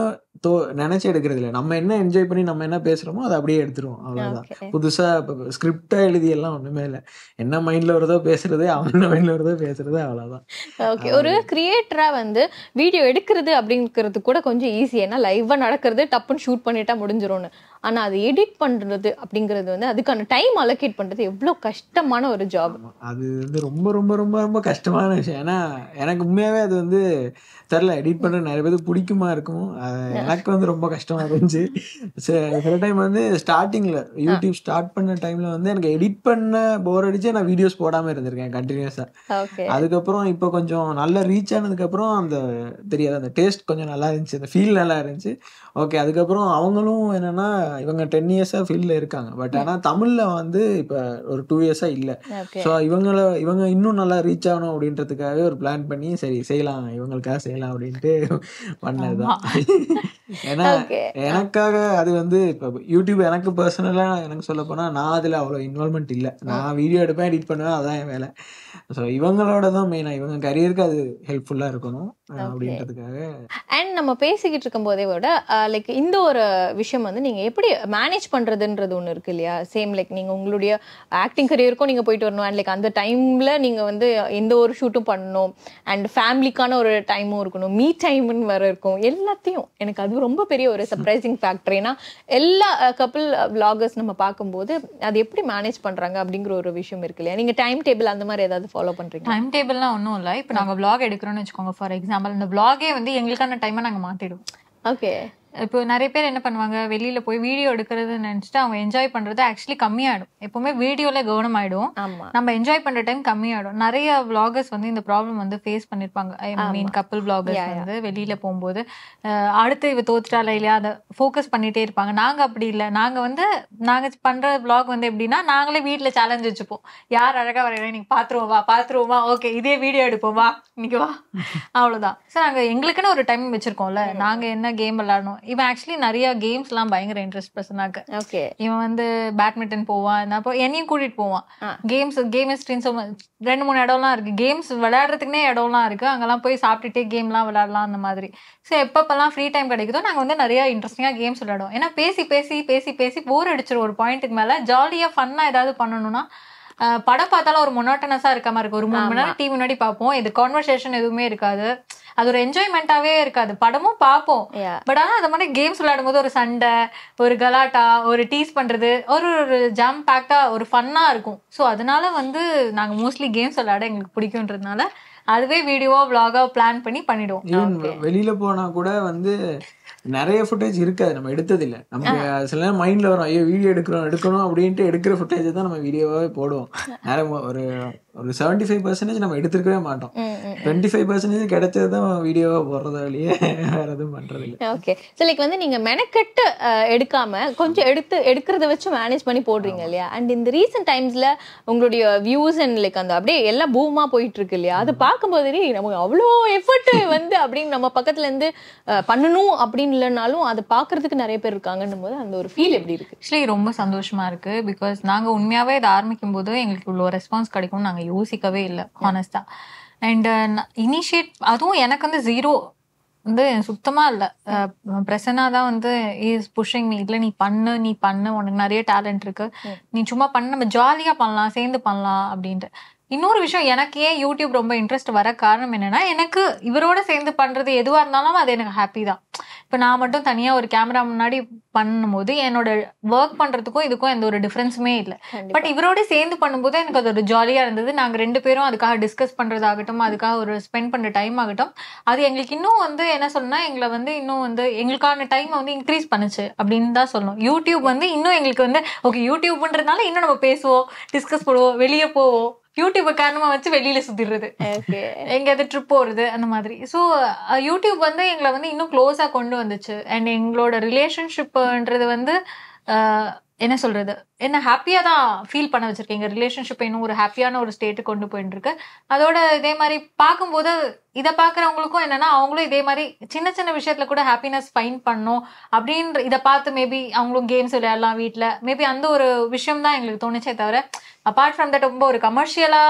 நினச்சி எடுக்கிறது இல்லை. நம்ம என்ன என்ஜாய் பண்ணி நம்ம என்ன பேசுகிறோமோ அதை அப்படியே எடுத்துருவோம், அவ்வளோதான். புதுசாக இப்போ ஸ்கிரிப்டாக எழுதியெல்லாம் ஒன்றுமே இல்லை, என்ன மைண்டில் வருதோ பேசுகிறது, அவங்க மைண்டில் வருதோ பேசுகிறது, அவ்வளோதான். ஓகே, ஒரு கிரியேட்டராக வந்து வீடியோ எடுக்கிறது அப்படிங்கிறது கூட கொஞ்சம் ஈஸி. ஏன்னா லைவாக நடக்கிறது டப்புன்னு ஷூட் பண்ணிட்டா முடிஞ்சிரும். ஆனா அது எடிட் பண்றது அப்படிங்கிறது வந்து அதுக்கான டைம் அலோகேட் பண்றது எவ்வளவு கஷ்டமான ஒரு ஜாப். அது வந்து ரொம்ப ரொம்ப ரொம்ப ரொம்ப கஷ்டமான விஷயம். ஏன்னா எனக்கு உண்மையாவே அது வந்து தெரியல, எடிட் பண்ற நிறைய பேருக்கு பிடிக்குமா இருக்கும், எனக்கு வந்து ரொம்ப கஷ்டமா இருந்துச்சு. சில டைம் வந்து ஸ்டார்டிங்ல யூடியூப் ஸ்டார்ட் பண்ண டைம்ல வந்து எனக்கு எடிட் பண்ண போர் அடிச்சு நான் வீடியோஸ் போடாம இருந்திருக்கேன் கண்டினியூஸா. அதுக்கப்புறம் இப்போ கொஞ்சம் நல்லா ரீச் ஆனதுக்கு அப்புறம் அந்த தெரியாது அந்த டேஸ்ட் கொஞ்சம் நல்லா இருந்துச்சு, அந்த ஃபீல் நல்லா இருந்துச்சு. ஓகே, அதுக்கப்புறம் அவங்களும் என்னன்னா இவங்க 10 இயர்ஸா ஃபீல்ட்ல இருக்காங்க. பட் ஆனா தமிழ்ல வந்து இப்ப ஒரு 2 இயர்ஸா இல்ல. சோ இவங்க இன்னும் நல்லா ரீச் ஆகணும் அப்படின்றதுக்காகவே ஒரு பிளான் பண்ணி சரி செய்யலாம், இவங்களுக்காக செய்யலாம் அப்படின்ட்டு பண்ணதுதான். ஏன்னா எனக்காக அது வந்து இப்ப யூடியூப் எனக்கு பர்சனலா எனக்கு சொல்ல போனா நான் அதுல அவ்வளவு இன்வால்மெண்ட் இல்ல. நான் வீடியோ எடுப்பேன், எடிட் பண்ணுவேன், அதான் என் வேலை. ஸோ இவங்களோட தான் மெயினா இவங்க கரியருக்கு அது ஹெல்ப்ஃபுல்லா இருக்கணும் அப்படின்றதுக்காக. அண்ட் நம்ம பேசிக்கிட்டு இருக்கும் போதே விட லைக் இந்த ஒரு விஷயம் வந்து நீங்க எப்படி மேனேஜ் பண்றதுன்றது ஒன்று இருக்கு இல்லையா? சேம் லைக் நீங்க உங்களுடைய ஆக்டிங் கரியருக்கும் நீங்க போயிட்டு வரணும் அண்ட் லைக் அந்த டைம்ல நீங்க வந்து எந்த ஒரு ஷூட்டும் பண்ணணும் அண்ட் ஃபேமிலிக்கான ஒரு டைமும் இருக்கணும், மீ டைம்னு வேற இருக்கும். எல்லாத்தையும் எனக்கு அது ரொம்ப பெரிய ஒரு சர்ப்ரைசிங் ஃபேக்டர். ஏன்னா எல்லா கப்பிள் விளாகர்ஸ் நம்ம பார்க்கும்போது அது எப்படி மேனேஜ் பண்றாங்க அப்படிங்கிற ஒரு விஷயம் இருக்கு இல்லையா? நீங்க டைம் டேபிள் அந்த மாதிரி ஏதாவது ஃபாலோ பண்றீங்க? டைம் டேபிள்லாம் ஒன்றும் இல்லை. இப்போ நாங்கள் விளாக் எடுக்கிறோம்னு வச்சுக்கோங்க, ஃபார் எக்ஸாம்பிள் இந்த விளாகே வந்து எங்களுக்கான டைமை நாங்கள் மாற்றிடுவோம். ஓகே, இப்போ நிறைய பேர் என்ன பண்ணுவாங்க, வெளியில போய் வீடியோ எடுக்கிறதுன்னு நினைச்சிட்டு அவங்க என்ஜாய் பண்றது ஆக்சுவலி கம்மியாயிடும். எப்பவுமே வீடியோல கவனம் ஆயிடும், நம்ம என்ஜாய் பண்ற டைம் கம்மியாயிடும். நிறைய விளாகர்ஸ் வந்து இந்த ப்ராப்ளம் வந்து ஃபேஸ் பண்ணிருப்பாங்க. ஐ மீன் கப்பிள் விளாகர்ஸ் வந்து வெளியில போகும்போது அடுத்து இவ தோத்துட்டால இல்லையா அதை ஃபோக்கஸ் பண்ணிட்டே இருப்பாங்க. நாங்க அப்படி இல்லை. நாங்க பண்ற விளாக் வந்து எப்படின்னா நாங்களே வீட்டுல சேலஞ்ச் வச்சுப்போம். யார் அழகா வரையா இன்னைக்கு பாத்துருவோமா, ஓகே இதே வீடியோ எடுப்போம், வா இன்னைக்கு வா, அவ்வளவுதான். சோ நாங்க எங்களுக்குன்னு ஒரு டைம் வச்சிருக்கோம்ல, நாங்க என்ன கேம் விளையாடணும், He actually has games interest person. Okay. He wants to badminton or games. Game is two or three games. So, if free time, we have interesting games. We have ஒரு மொனோட்டனஸா இருக்க மாதிரி இருக்கு ஒரு 3 மணி நேரம் TV முன்னாடி பாப்போம் இது கான்வர்சேஷன் எதுவுமே இருக்காது அது ஒரு என்ஜாய்மென்ட்டாவே இருக்காது படமும் பாப்போம் பட் ஆனா அத மாதிரி கேம்ஸ் விளையாடும்போது ஒரு சண்டை ஒரு கலாட்டா ஒரு டீஸ் பண்றது ஒரு ஜாம் பேக்கா ஒரு ஃபன்னா இருக்கும் சோ அதனால வந்து நாங்க மோஸ்ட்லி கேம்ஸ் விளையாட உங்களுக்கு பிடிக்கும்ன்றதனால அதுவே வீடியோவா vlog-ஆ பிளான் பண்ணி பண்ணிடுவோம் வெளியில போனா கூட வந்து நிறைய footage இருக்காது நம்ம எடுத்தது இல்ல நமக்கு சில நேரம் மைண்ட்ல வரும் ஐயோ வீடியோ எடுக்கணும் அப்படிட்டு எடுக்கிற footage தான் நம்ம வீடியோவாவே போடுவோம் ஒரு 75% நம்ம எடுத்துக்கவே மாட்டோம் 25% கிடைச்சது தான் வீடியோவா போறத வெளிய வேற எதுவும் பண்றது இல்ல ஓகே சோ லைக் வந்து நீங்க மெனக்கெட்டு எடுக்காம கொஞ்சம் எடுக்கறத வச்சு மேனேஜ் பண்ணி போடுறீங்க இல்லையா and in the recent timesல உங்களுடைய views and like அந்த அப்படியே எல்லாம் பூமா போயிட்டு இருக்கு இல்லையா அது பாக்கும்போது நமக்கு அவ்ளோ எஃபோர்ட் வந்து அப்படியே நம்ம பக்கத்துல இருந்து பண்ணனும் அப்படி இல்லனாலும் அது பாக்குறதுக்கு நிறைய பேர் இருக்காங்கன்னும்போது அந்த ஒரு ஃபீல் எப்படி இருக்கு actually ரொம்ப சந்தோஷமா இருக்கு because நாங்க உண்மையாவே இத ஆரம்பிக்கும்போது எங்களுக்கு இவ்ளோ ரெஸ்பான்ஸ் கிடைக்கும் நாங்க யோசிக்கவே இல்ல ஹானஸ்டா and initiate அதுவும் எனக்கு அந்த ஜீரோ வந்து சுத்தமா இல்ல பிரசனா தான் வந்து is pushing me இல்ல நீ பண்ணு உனக்கு நிறைய டாலன்ட் இருக்கு நீ சும்மா பண்ண நம்ம ஜாலியா பண்ணலாம் சேர்ந்து பண்ணலாம் அப்படினு இன்னொரு விஷயம் எனக்கு ஏன் YouTube ரொம்ப இன்ட்ரஸ்ட் வர காரணம் என்னன்னா எனக்கு இவரோட சேர்ந்து பண்றது எதுவா இருந்தாலும் அது எனக்கு ஹாப்பி தான் இப்ப நான் மட்டும் தனியா ஒரு கேமரா முன்னாடி பண்ணும்போது என்னோட வர்க் பண்றதுக்கும் இதுக்கும் எந்த ஒரு டிஃபரன்ஸ்மே இல்ல பட் இவரோட சேர்ந்து பண்ணும்போது எனக்கு அது ஒரு ஜாலியா இருந்தது நாங்க ரெண்டு பேரும் அதுக்காக டிஸ்கஸ் பண்றது ஆகட்டும் அதுக்காக ஒரு ஸ்பெண்ட் பண்ற டைம் ஆகட்டும் அது எங்களுக்கு இன்னும் வந்து என்ன சொன்னா எங்களை வந்து இன்னும் வந்து எங்களுக்கான டைம் வந்து இன்க்ரீஸ் பண்ணுச்சு அப்படின்னு தான் சொல்லணும் யூடியூப் வந்து இன்னும் எங்களுக்கு வந்து ஓகே யூடியூப்ன்றதுனால இன்னும் நம்ம பேசுவோம் டிஸ்கஸ் பண்ணுவோம் வெளியே போவோம் YouTube காரணமா வந்து வெளியில சுத்திறது ஓகே எங்கயாவது ட்ரிப் போறது அந்த மாதிரி சோ YouTube வந்து எங்களை வந்து இன்னும் க்ளோஸா கொண்டு வந்துச்சு and எங்களோட ரிலேஷன்ஷிப்ன்றது வந்து என்ன சொல்றது என்ன ஹாப்பியா தான் ஃபீல் பண்ண வச்சிருக்கீங்க ரிலேஷன்ஷிப் இன்னும் ஒரு ஹாப்பியான ஒரு ஸ்டேட் கொண்டு போயிட்டிருக்கு அதோட இதே மாதிரி பாக்கும்போது இத பாக்குறவங்களுக்கும் என்னன்னா அவங்களும் இதே மாதிரி சின்ன சின்ன விஷயத்துல கூட ஹாப்பினஸ் ஃபைண்ட் பண்ணோம் அப்படின்ற இத பார்த்து மேபி அவங்களும் கேம்ஸ் விளையாடலாம் வீட்ல மேபி அந்த ஒரு விஷயம் தான் எங்களுக்கு தோணுச்சே தவிர apart from that ரொம்ப ஒரு கமர்ஷியலா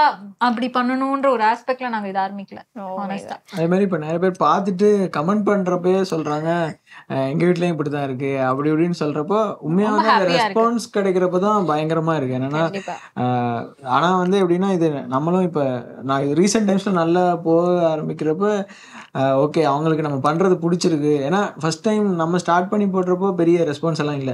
அப்படி பண்ணனும்ன்ற ஒரு ஆஸ்பெக்ட்ல நாங்க இத ஆரம்பிக்கல ஹானஸ்டா அதே மாதிரி இப்ப நிறைய பேர் பார்த்துட்டு கமெண்ட் பண்றப்பே சொல்றாங்க எங்க வீட்லயே இப்படி தான் இருக்கு அப்படி இப்படின்னு சொல்றப்போ உண்மையான ரெஸ்பான்ஸ் கிடைக்கிறப்ப தான் பயங்கரமா இருக்கு என்னன்னா ஆனா வந்து எப்படின்னா இது நம்மளும் இப்ப நான் ரீசன்ட் டைம்ஸ்ல நல்லா போக ஆரம்பிக்கிறப்ப ஓகே அவங்களுக்கு நம்ம பண்றது பிடிச்சிருக்கு ஏன்னா ஃபர்ஸ்ட் டைம் நம்ம ஸ்டார்ட் பண்ணி போடுறப்போ பெரிய ரெஸ்பான்ஸ் எல்லாம் இல்ல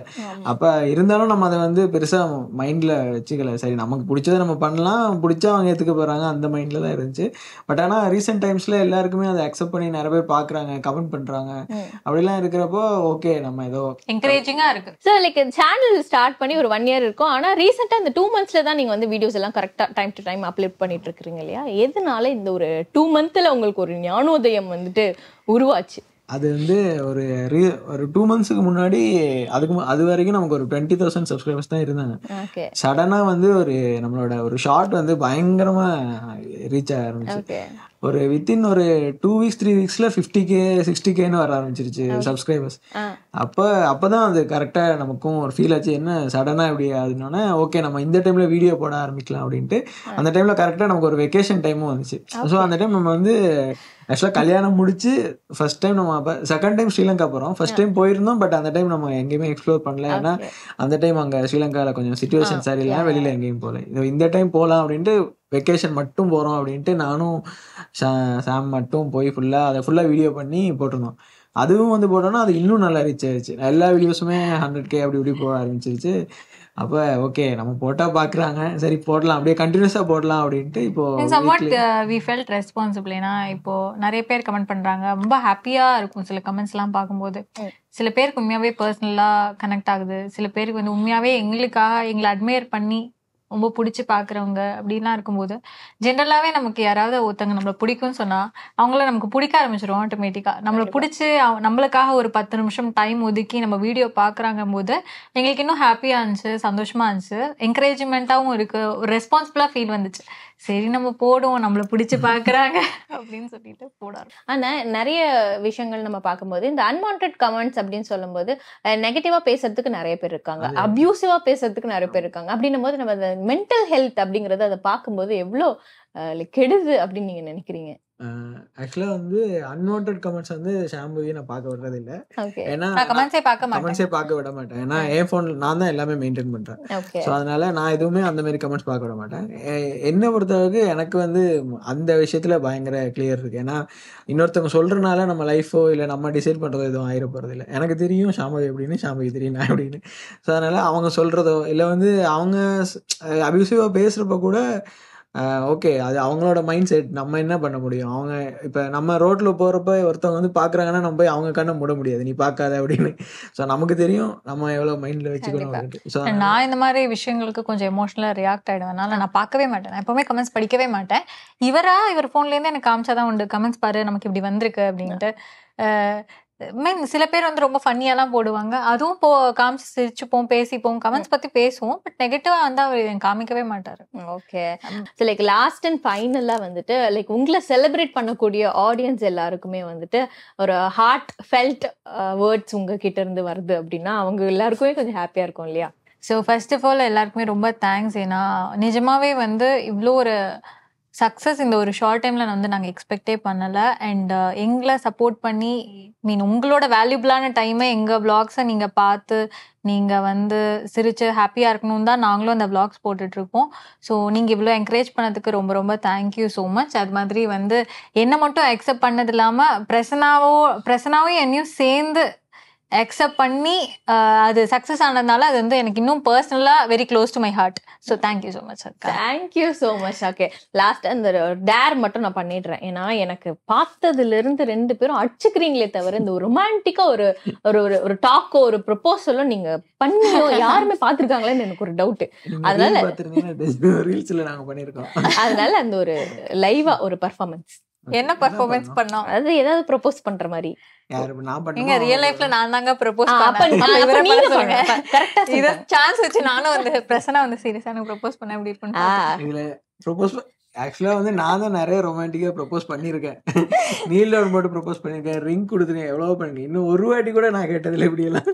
அப்ப இருந்தாலும் நம்ம அதை வந்து பெருசா மைண்ட்ல வச்சுக்கல சரி நமக்கு பிடிச்சதை நம்ம பண்ணலாம் பிடிச்சா அவங்க ஏத்துக்க போறாங்க அந்த மைண்ட்ல தான் இருந்துச்சு பட் ஆனா ரீசன்ட் டைம்ஸ்ல எல்லாருக்குமே அதை அக்செப்ட் பண்ணி நிறைய பேர் பாக்குறாங்க கமெண்ட் பண்றாங்க அப்படிலாம் இருக்கிறப்போ ஓகே நம்ம ஏதோ என்கரேஜிங்கா இருக்கு சோ லைக் சேனல் ஸ்டார்ட் பண்ணி ஒரு 1 இயர் இருக்கும் ஆனா ரீசன்ட்டா இந்த 2 monthsல தான் நீங்க வந்து வீடியோஸ் எல்லாம் கரெக்ட்டா டைம் டு டைம் அப்லோட் பண்ணிட்டு இருக்கீங்க இல்லையா எதனால இந்த ஒரு 2 monthsல உங்களுக்கு ஒரு ஞானோதயம் வந்துட்டு உருவாச்சு அது வந்து ஒரு 2 मंथஸ்க்கு முன்னாடி அது வரைக்கும் நமக்கு ஒரு 20000 சப்ஸ்கிரைபர்ஸ் தான் இருந்தாங்க ஓகே சடனா வந்து ஒரு நம்மளோட ஒரு ஷார்ட் வந்து பயங்கரமா ரீச் ஆக ஆரம்பிச்சு ஒரு வித்தின் ஒரு 2 வீக்ஸ் 3 வீக்ஸ்ல 50k 60k ன்னு வர ஆரம்பிச்சிருச்சு சப்ஸ்கிரைபர்ஸ் அப்பதான் அது கரெக்ட்டா நமக்கும் ஒரு ஃபீல் ஆச்சு என்ன சடனா இப்படி ஆகுதுனானே ஓகே நம்ம இந்த டைம்ல வீடியோ போட ஆரம்பிக்கலாம் அப்படினு அந்த டைம்ல கரெக்ட்டா நமக்கு ஒரு வெகேஷன் டைமும் வந்துச்சு சோ அந்த டைம் நம்ம வந்து ஆக்சுவலா கல்யாணம் முடிச்சு ஃபர்ஸ்ட் டைம் நம்ம செகண்ட் டைம் ஸ்ரீலங்கா போறோம் ஃபர்ஸ்ட் டைம் போயிருந்தோம் பட் அந்த டைம் நம்ம எங்கேயுமே எக்ஸ்ப்ளோர் பண்ணல ஏன்னா அந்த டைம் அங்க ஸ்ரீலங்கால கொஞ்சம் சிச்சுவேஷன் சரியில்லை வெளியில எங்கேயும் போகல இந்த டைம் போகலாம் அப்படின்ட்டு வெக்கேஷன் மட்டும் போறோம் அப்படின்ட்டு நானும் சாம் மட்டும் போய் ஃபுல்லா வீடியோ பண்ணி போட்டிருந்தோம் அதுவும் வந்து போட்டோம்னா அது இன்னும் நல்லா ரீச் ஆயிடுச்சு எல்லா வீடியோஸுமே 100k அப்படி இப்படி போக ஆரம்பிச்சிருச்சு அப்ப ஓகே நம்ம போட்டா பாக்குறாங்க சரி போடலாம் அப்படியே கண்டினியூஸா போடலாம் அப்படினு இப்போ somewhat we felt responsible ஏனா இப்போ நிறைய பேர் கமெண்ட் பண்றாங்க ரொம்ப ஹாப்பியா இருக்கும் சில கமெண்ட்ஸ்லாம் பாக்கும்போது சில பேருக்கு உண்மையாவே பர்சனலா கனெக்ட் ஆகுது சில பேருக்கு வந்து உண்மையாவே எங்களுக்காக எங்களை அட்மையர் பண்ணி ரொம்ப பிடிச்சி பாக்குறவங்க அப்படின்லாம் இருக்கும்போது ஜென்ரலாவே நமக்கு யாராவது ஒருத்தவங்க நம்மளை பிடிக்கும்னு சொன்னா அவங்கள நமக்கு பிடிக்க ஆரம்பிச்சிடும் ஆட்டோமேட்டிக்கா நம்மளை பிடிச்சி நம்மளுக்காக ஒரு 10 நிமிஷம் டைம் ஒதுக்கி நம்ம வீடியோ பாக்குறாங்க போது எங்களுக்கு இன்னும் ஹாப்பியா இருந்துச்சு சந்தோஷமா இருந்துச்சு என்கரேஜ்மெண்டாவும் இருக்கு ஒரு ரெஸ்பான்சிபிளா ஃபீல் வந்துச்சு சரி நம்ம போடுவோம் நம்மள பிடிச்சு பார்க்கறாங்க அப்படினு சொல்லிட்டு போடாரு. ஆனா நிறைய விஷயங்கள் நம்ம பாக்கும்போது இந்த அன்வாண்டட் கமெண்ட்ஸ் அப்படினு சொல்லும்போது நெகட்டிவா பேசிறதுக்கு நிறைய பேர் இருக்காங்க, அபியூசிவா பேசிறதுக்கு நிறைய பேர் இருக்காங்க. அப்படினும்போது நம்ம மெண்டல் ஹெல்த் அப்படிங்கறது அத பாக்கும்போது எவ்ளோ கெடுது அப்படினு நீங்க நினைக்கிறீங்க? ஆக்சுவலா வந்து அன்வாண்டட் கமெண்ட்ஸ் வந்து ஷாம்புவியை நான் பார்க்க விடுறது இல்லை. ஏன்னா கமெண்ட்ஸே பார்க்க விட மாட்டேன். ஏன்னா என் ஃபோனில் நான் தான் எல்லாமே மெயின்டைன் பண்ணுறேன். ஸோ அதனால நான் எதுவுமே அந்த மாதிரி கமெண்ட்ஸ் பார்க்க விட மாட்டேன். என்னை பொறுத்தவரைக்கும் எனக்கு வந்து அந்த விஷயத்துல பயங்கர கிளியர் இருக்கு. ஏன்னா இன்னொருத்தவங்க சொல்றதுனால நம்ம லைஃபோ இல்லை நம்ம டிசைட் பண்ணுறதோ எதுவும் ஆயிட போகிறது இல்லை. எனக்கு தெரியும் ஷாம்பவி எப்படின்னு, ஷாம்பவி தெரியும் நான் அப்படின்னு. ஸோ அதனால அவங்க சொல்றதோ இல்லை வந்து அவங்க அபியூசிவாக பேசுகிறப்ப கூட ஓகே அது அவங்களோட மைண்ட் செட், நம்ம என்ன பண்ண முடியும். அவங்க இப்போ நம்ம ரோட்டில் போகிறப்ப ஒருத்தவங்க வந்து பார்க்குறாங்கன்னா நம்ம போய் அவங்க கண்ணை மூட முடியாது, நீ பார்க்காத அப்படின்னு. ஸோ நமக்கு தெரியும் நம்ம எவ்வளோ மைண்டில் வச்சுக்கணும். ஸோ நான் இந்த மாதிரி விஷயங்களுக்கு கொஞ்சம் எமோஷனலாக ரியாக்ட் ஆகிடுவேனால நான் பார்க்கவே மாட்டேன், நான் எப்போவுமே கமெண்ட்ஸ் படிக்கவே மாட்டேன். இவர் ஃபோன்லேருந்து எனக்கு காமிச்சாதான் உண்டு கமெண்ட்ஸ் பாரு நமக்கு இப்படி வந்திருக்கு அப்படின்ட்டு. சில பேர் வந்து ரொம்ப ஃபன்னியாலாம் போடுவாங்க, அதுவும் காமிச்சு சிரிச்சுப்போம் பேசிப்போம், கமெண்ட்ஸ் பத்தி பேசுவோம். பட் நெகட்டிவா வந்து அவர் காமிக்கவே மாட்டாரு. ஓகே, லைக் லாஸ்ட் அண்ட் ஃபைனலா வந்துட்டு லைக் உங்களை செலிப்ரேட் பண்ணக்கூடிய ஆடியன்ஸ் எல்லாருக்குமே வந்துட்டு ஒரு ஹார்ட் ஃபெல்ட் வேர்ட்ஸ் உங்ககிட்ட இருந்து வருது அப்படின்னா அவங்க எல்லாருக்குமே கொஞ்சம் ஹாப்பியா இருக்கும் இல்லையா? ஸோ ஃபர்ஸ்ட் ஆஃப் ஆல் எல்லாருக்குமே ரொம்ப தேங்க்ஸ். ஏன்னா நிஜமாவே வந்து இவ்வளோ ஒரு சக்ஸஸ் இந்த ஒரு ஷார்ட் டைமில் வந்து நாங்கள் எக்ஸ்பெக்டே பண்ணலை. அண்ட் எங்களை சப்போர்ட் பண்ணி உங்களோட வேல்யூபிளான டைமை எங்கள் வ்ளாக்ஸை நீங்கள் பார்த்து நீங்கள் வந்து சிரித்து ஹாப்பியாக இருக்கணும் தான் நாங்களும் அந்த வ்ளாக்ஸ் போட்டுட்ருக்கோம். ஸோ நீங்கள் இவ்வளோ என்கரேஜ் பண்ணதுக்கு ரொம்ப ரொம்ப தேங்க்யூ ஸோ மச். அது மாதிரி வந்து என்னை மட்டும் அக்செப்ட் பண்ணது இல்லாமல் பிரசனாவும் என்னையும் சேர்ந்து அக்செப்ட் பண்ணி அது சக்ஸஸ் ஆனதுனால அது வந்து எனக்கு இன்னும் பர்சனலாக very close to my heart. So thank you so much. Thank you so much. Okay, last அந்த டேர் மட்டும் நான் பண்ணிடுறேன். ஏன்னா எனக்கு பார்த்ததுலேருந்து ரெண்டு பேரும் அடிச்சுக்கிறீங்களே தவிர இந்த ரொமான்டிக்காக ஒரு டாக்கோ ஒரு ப்ரொபோசலோ நீங்கள் பண்ணியோ யாருமே பார்த்துருக்காங்களேன்னு எனக்கு ஒரு டவுட்டு. அதனால அந்த ஒரு லைவாக ஒரு பர்ஃபார்மன்ஸ், என்ன பெர்ஃபார்மன்ஸ் பண்ணோம், அது ஏதாவது ப்ரொபோஸ் பண்ற மாதிரி ஆக்சுவலாக வந்து நான் தான் நிறைய ரொமான்டிக்காக ப்ரொப்போஸ் பண்ணியிருக்கேன். நீல் டவுன் போட்டு ப்ரொப்போஸ் பண்ணியிருக்கேன், ரிங் கொடுத்துருக்கேன், எவ்வளோ பண்ணிருக்கேன். இன்னும் ஒரு வாட்டி கூட நான் கேட்டதில்லை இப்படியெல்லாம்.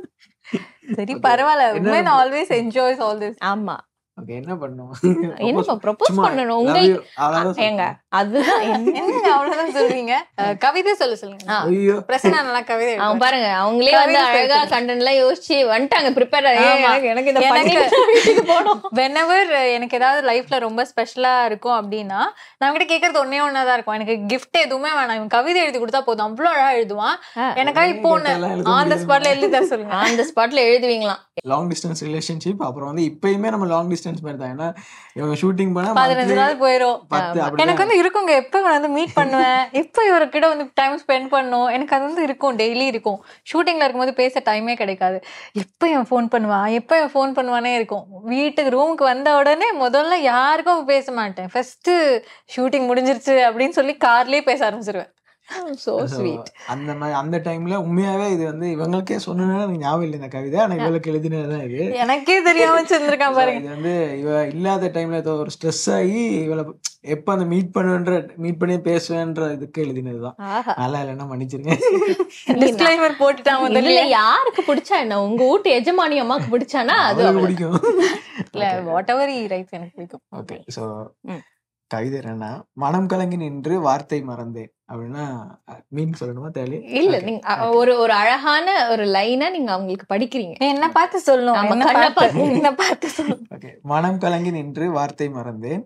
சரி பரவாயில்ல. ஆமாம், என்ன பண்ணுவோம், என்ன ப்ரொபோஸ் பண்ணணும் உங்களுக்கு எங்க அதுதான் என்ன அவ்வளவுதான் சொல்றீங்க. கவிதை சொல்லுங்க. ஐயோ பிரச்சனை நல்லா கவிதை பாருங்க. அவங்களே வந்து அழகா கண்டென்ட்லாம் யோசிச்சு வந்துட்டாங்க ப்ரிப்பேர் ஆகி. எனக்கு இந்த வீட்டுக்கு போனோம் வெனவர் எனக்கு ஏதாவது லைஃப்ல ரொம்ப ஸ்பெஷலா இருக்கும் அப்படின்னா நான் கிட்ட கேட்கறது ஒன்னே ஒன்னாதான் இருக்கும். எனக்கு கிஃப்ட் எதுவுமே வேணாம், இவன் கவிதை எழுதி கொடுத்தா போதும், அவ்வளோ அழகா எழுதுவான். எனக்காக இப்போ ஆன் த ஸ்பாட்ல எழுதி தர சொல்லுங்க. ஆன் த ஸ்பாட்ல எழுதுவீங்களாம். லாங் டிஸ்டன்ஸ் ரிலேஷன்ஷிப் அப்புறம் வந்து இப்பயுமே நம்ம லாங் டிஸ்டன்ஸ் மாதிரி தான். ஏன்னா இவங்க ஷூட்டிங் போனா 15 நாள் போயிடும். எனக்கு வந்து இருக்குங்க, எப்போ வந்து மீட் பண்ணுவேன், எப்போ இவர்கிட்ட வந்து டைம் ஸ்பெண்ட் பண்ணும், எனக்கு அது வந்து இருக்கும், டெய்லி இருக்கும். ஷூட்டிங்ல இருக்கும்போது பேச டைமே கிடைக்காது. எப்போ இவன் ஃபோன் பண்ணுவான், எப்போ இவன் ஃபோன் பண்ணுவானே இருக்கும். வீட்டுக்கு ரூமுக்கு வந்த உடனே முதல்ல யாருக்கும் பேச மாட்டேன், ஃபர்ஸ்ட் ஷூட்டிங் முடிஞ்சிருச்சு அப்படின்னு சொல்லி கார்லயே பேச ஆரம்பிச்சிருவேன். So sweet. அந்த மாதிரி அந்த டைம்ல உண்மையாவே இது வந்து இவங்களுக்கே சொன்னனால எனக்கு ஞாபகம் இல்லை இந்த கவிதை. ஆனா இவங்களுக்கு எழுதினதுதான் இது. எனக்கே தெரியாம செஞ்சிருக்கான் பாருங்க. இது வந்து இவ இல்லாத டைம்ல ஏதோ ஒரு ஸ்ட்ரெஸ் ஆகி இவளை எப்ப அந்த மீட் பண்ணி பேசுவேன்ற இதுக்கு எழுதினதுதான். நல்லா இல்லைன்னா மன்னிச்சிருங்க. டிஸ்க்ளைமர் போட்டுட்டாங்க. இல்ல யாருக்கு பிடிச்சா என்ன, உங்க வீட்டு எஜமானி அம்மாக்கு பிடிச்சானா அது பிடிக்கும் இல்ல, வாட் எவர் ஹி ரைட்ஸ் எனக்கு பிடிக்கும். ஓகே, சோ கவிதை என்னன்னா, மனம் கலங்கி நின்று வார்த்தை மறந்தேன் அப்படின்னா மீன் சொல்லணுமா? தெரியல இல்ல, நீங்க ஒரு அழகான ஒரு லைனா நீங்க அவங்களுக்கு படிக்கிறீங்க, என்ன பார்த்து சொல்லணும். ஓகே, மனம் கலங்கி நின்று வார்த்தை மறந்தேன்,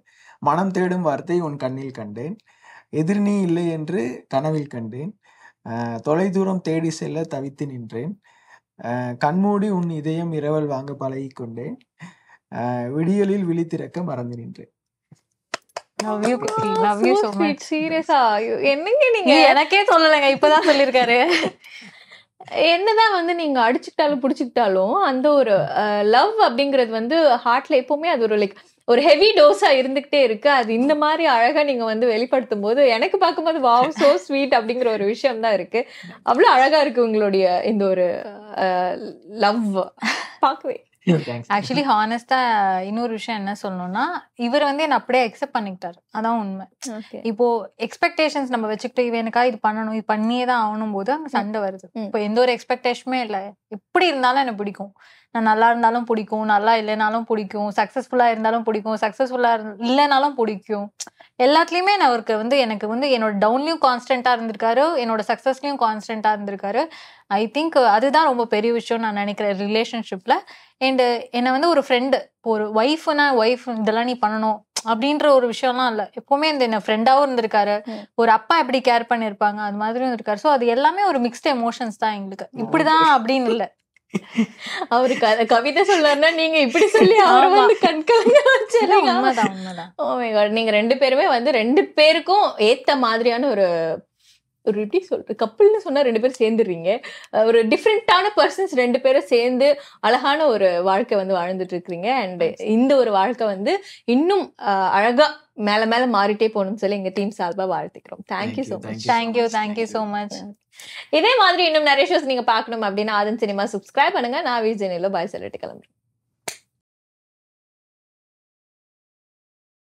மனம் தேடும் வார்த்தை உன் கண்ணில் கண்டேன், எதிர்நீ இல்லை என்று கனவில் கண்டேன், தொலை தூரம் தேடி செல்ல தவித்து நின்றேன், கண்மூடி உன் இதயம் இரவல் வாங்க பழகி கொண்டேன், விடியலில் விழித்திறக்க மறந்து நின்றேன். எனக்கே சொல்லலைங்க, இப்பதான் சொல்லிருக்காரு. என்னதான் வந்து நீங்க அடிச்சுக்கிட்டாலும் புடிச்சுக்கிட்டாலும் அந்த ஒரு லவ் அப்படிங்கறது வந்து ஹார்ட்ல எப்பவுமே அது ஒரு லைக் ஒரு ஹெவி டோஸா இருந்துகிட்டே இருக்கு. அது இந்த மாதிரி அழகா நீங்க வந்து வெளிப்படுத்தும் போது எனக்கு பார்க்கும்போது வாவ் சோ ஸ்வீட் அப்படிங்கிற ஒரு விஷயம் தான் இருக்கு. அவ்வளவு அழகா இருக்கு உங்களுடைய இந்த ஒரு லவ். பார்க்கவே Thanks. Actually, honest, inno rusha enna solnona ivar vende en appade accept panniktar adha unma ipo expectations நம்ம வெச்சிட்டு இவனுக்கா இது பண்ணனும் இது பண்ணியே தான் ஆவணும்போது அங்க சண்டை வருது இப்போ எந்த ஒரு எக்ஸ்பெக்டேஷனே இல்ல எப்படி இருந்தாலும் எனக்கு பிடிக்கும் நான் நல்லா இருந்தாலும் பிடிக்கும் நல்லா இல்லனாலும் பிடிக்கும் சக்சஸ்ஃபுல்லா இருந்தாலும் பிடிக்கும் சக்சஸ்ஃபுல்லா இல்லனாலும் பிடிக்கும் எல்லாத்துலயுமே நான் அவருக்கு வந்து எனக்கு வந்து என்னோட டவுன்லயும் கான்ஸ்டன்ட்டா இருந்திருக்காரு என்னோட சக்சஸ்லயும் கான்ஸ்டன்ட்டா இருந்திருக்காரு ஐ திங்க் அதுதான் ரொம்ப பெரிய விஷயம் நான் நினைக்கிறேன் ரிலேஷன்ஷிப்ல அண்ட் என்ன வந்து ஒரு ஃப்ரெண்ட் ஒரு வைஃப்னா வைஃப் இதெல்லாம் நீ பண்ணணும் அப்படின்ற ஒரு விஷயம்லாம் இல்ல எப்பவுமே இந்த என்ன ஃப்ரெண்டாவும் இருந்திருக்காரு ஒரு அப்பா எப்படி கேர் பண்ணிருப்பாங்க அது மாதிரியும் இருக்காரு ஸோ அது எல்லாமே ஒரு மிக்ஸ்ட் எமோஷன்ஸ் தான் எங்களுக்கு இப்படிதான் அப்படின்னு இல்லை அவரு கவிதை சொல்றாருன்னா நீங்க இப்படி சொல்லி அவரு வந்து கண்கலங்க வச்சிருக்கீங்க உண்மைதான் உண்மைதான் ஓ மை காட் நீங்க ரெண்டு பேருமே வந்து ரெண்டு பேருக்கும் ஏத்த மாதிரியான ஒரு ஒரு எப்படி சொல்ற கப்பிள்னு சொன்னா ரெண்டு பேரும் சேர்ந்துடுறீங்க ஒரு டிஃப்ரெண்டான பர்சன்ஸ் ரெண்டு பேரும் சேர்ந்து அழகான ஒரு வாழ்க்கை வந்து வாழ்ந்துட்டு இருக்கிறீங்க அண்ட் இந்த ஒரு வாழ்க்கை வந்து இன்னும் அழகா மேல மேல மாறிட்டே போகணும்னு சொல்லி எங்க டீம் சார்பா வாழ்த்துக்கிறோம் thank you so much thank you thank you so much இதே மாதிரி இன்னும் நிறைய ஷோஸ் நீங்க பார்க்கணும் அப்படின்னா ஆதன் சினிமா சப்ஸ்கிரைப் பண்ணுங்க நான் VZN பாய் சொல்லிட்டு கிளம்புறேன்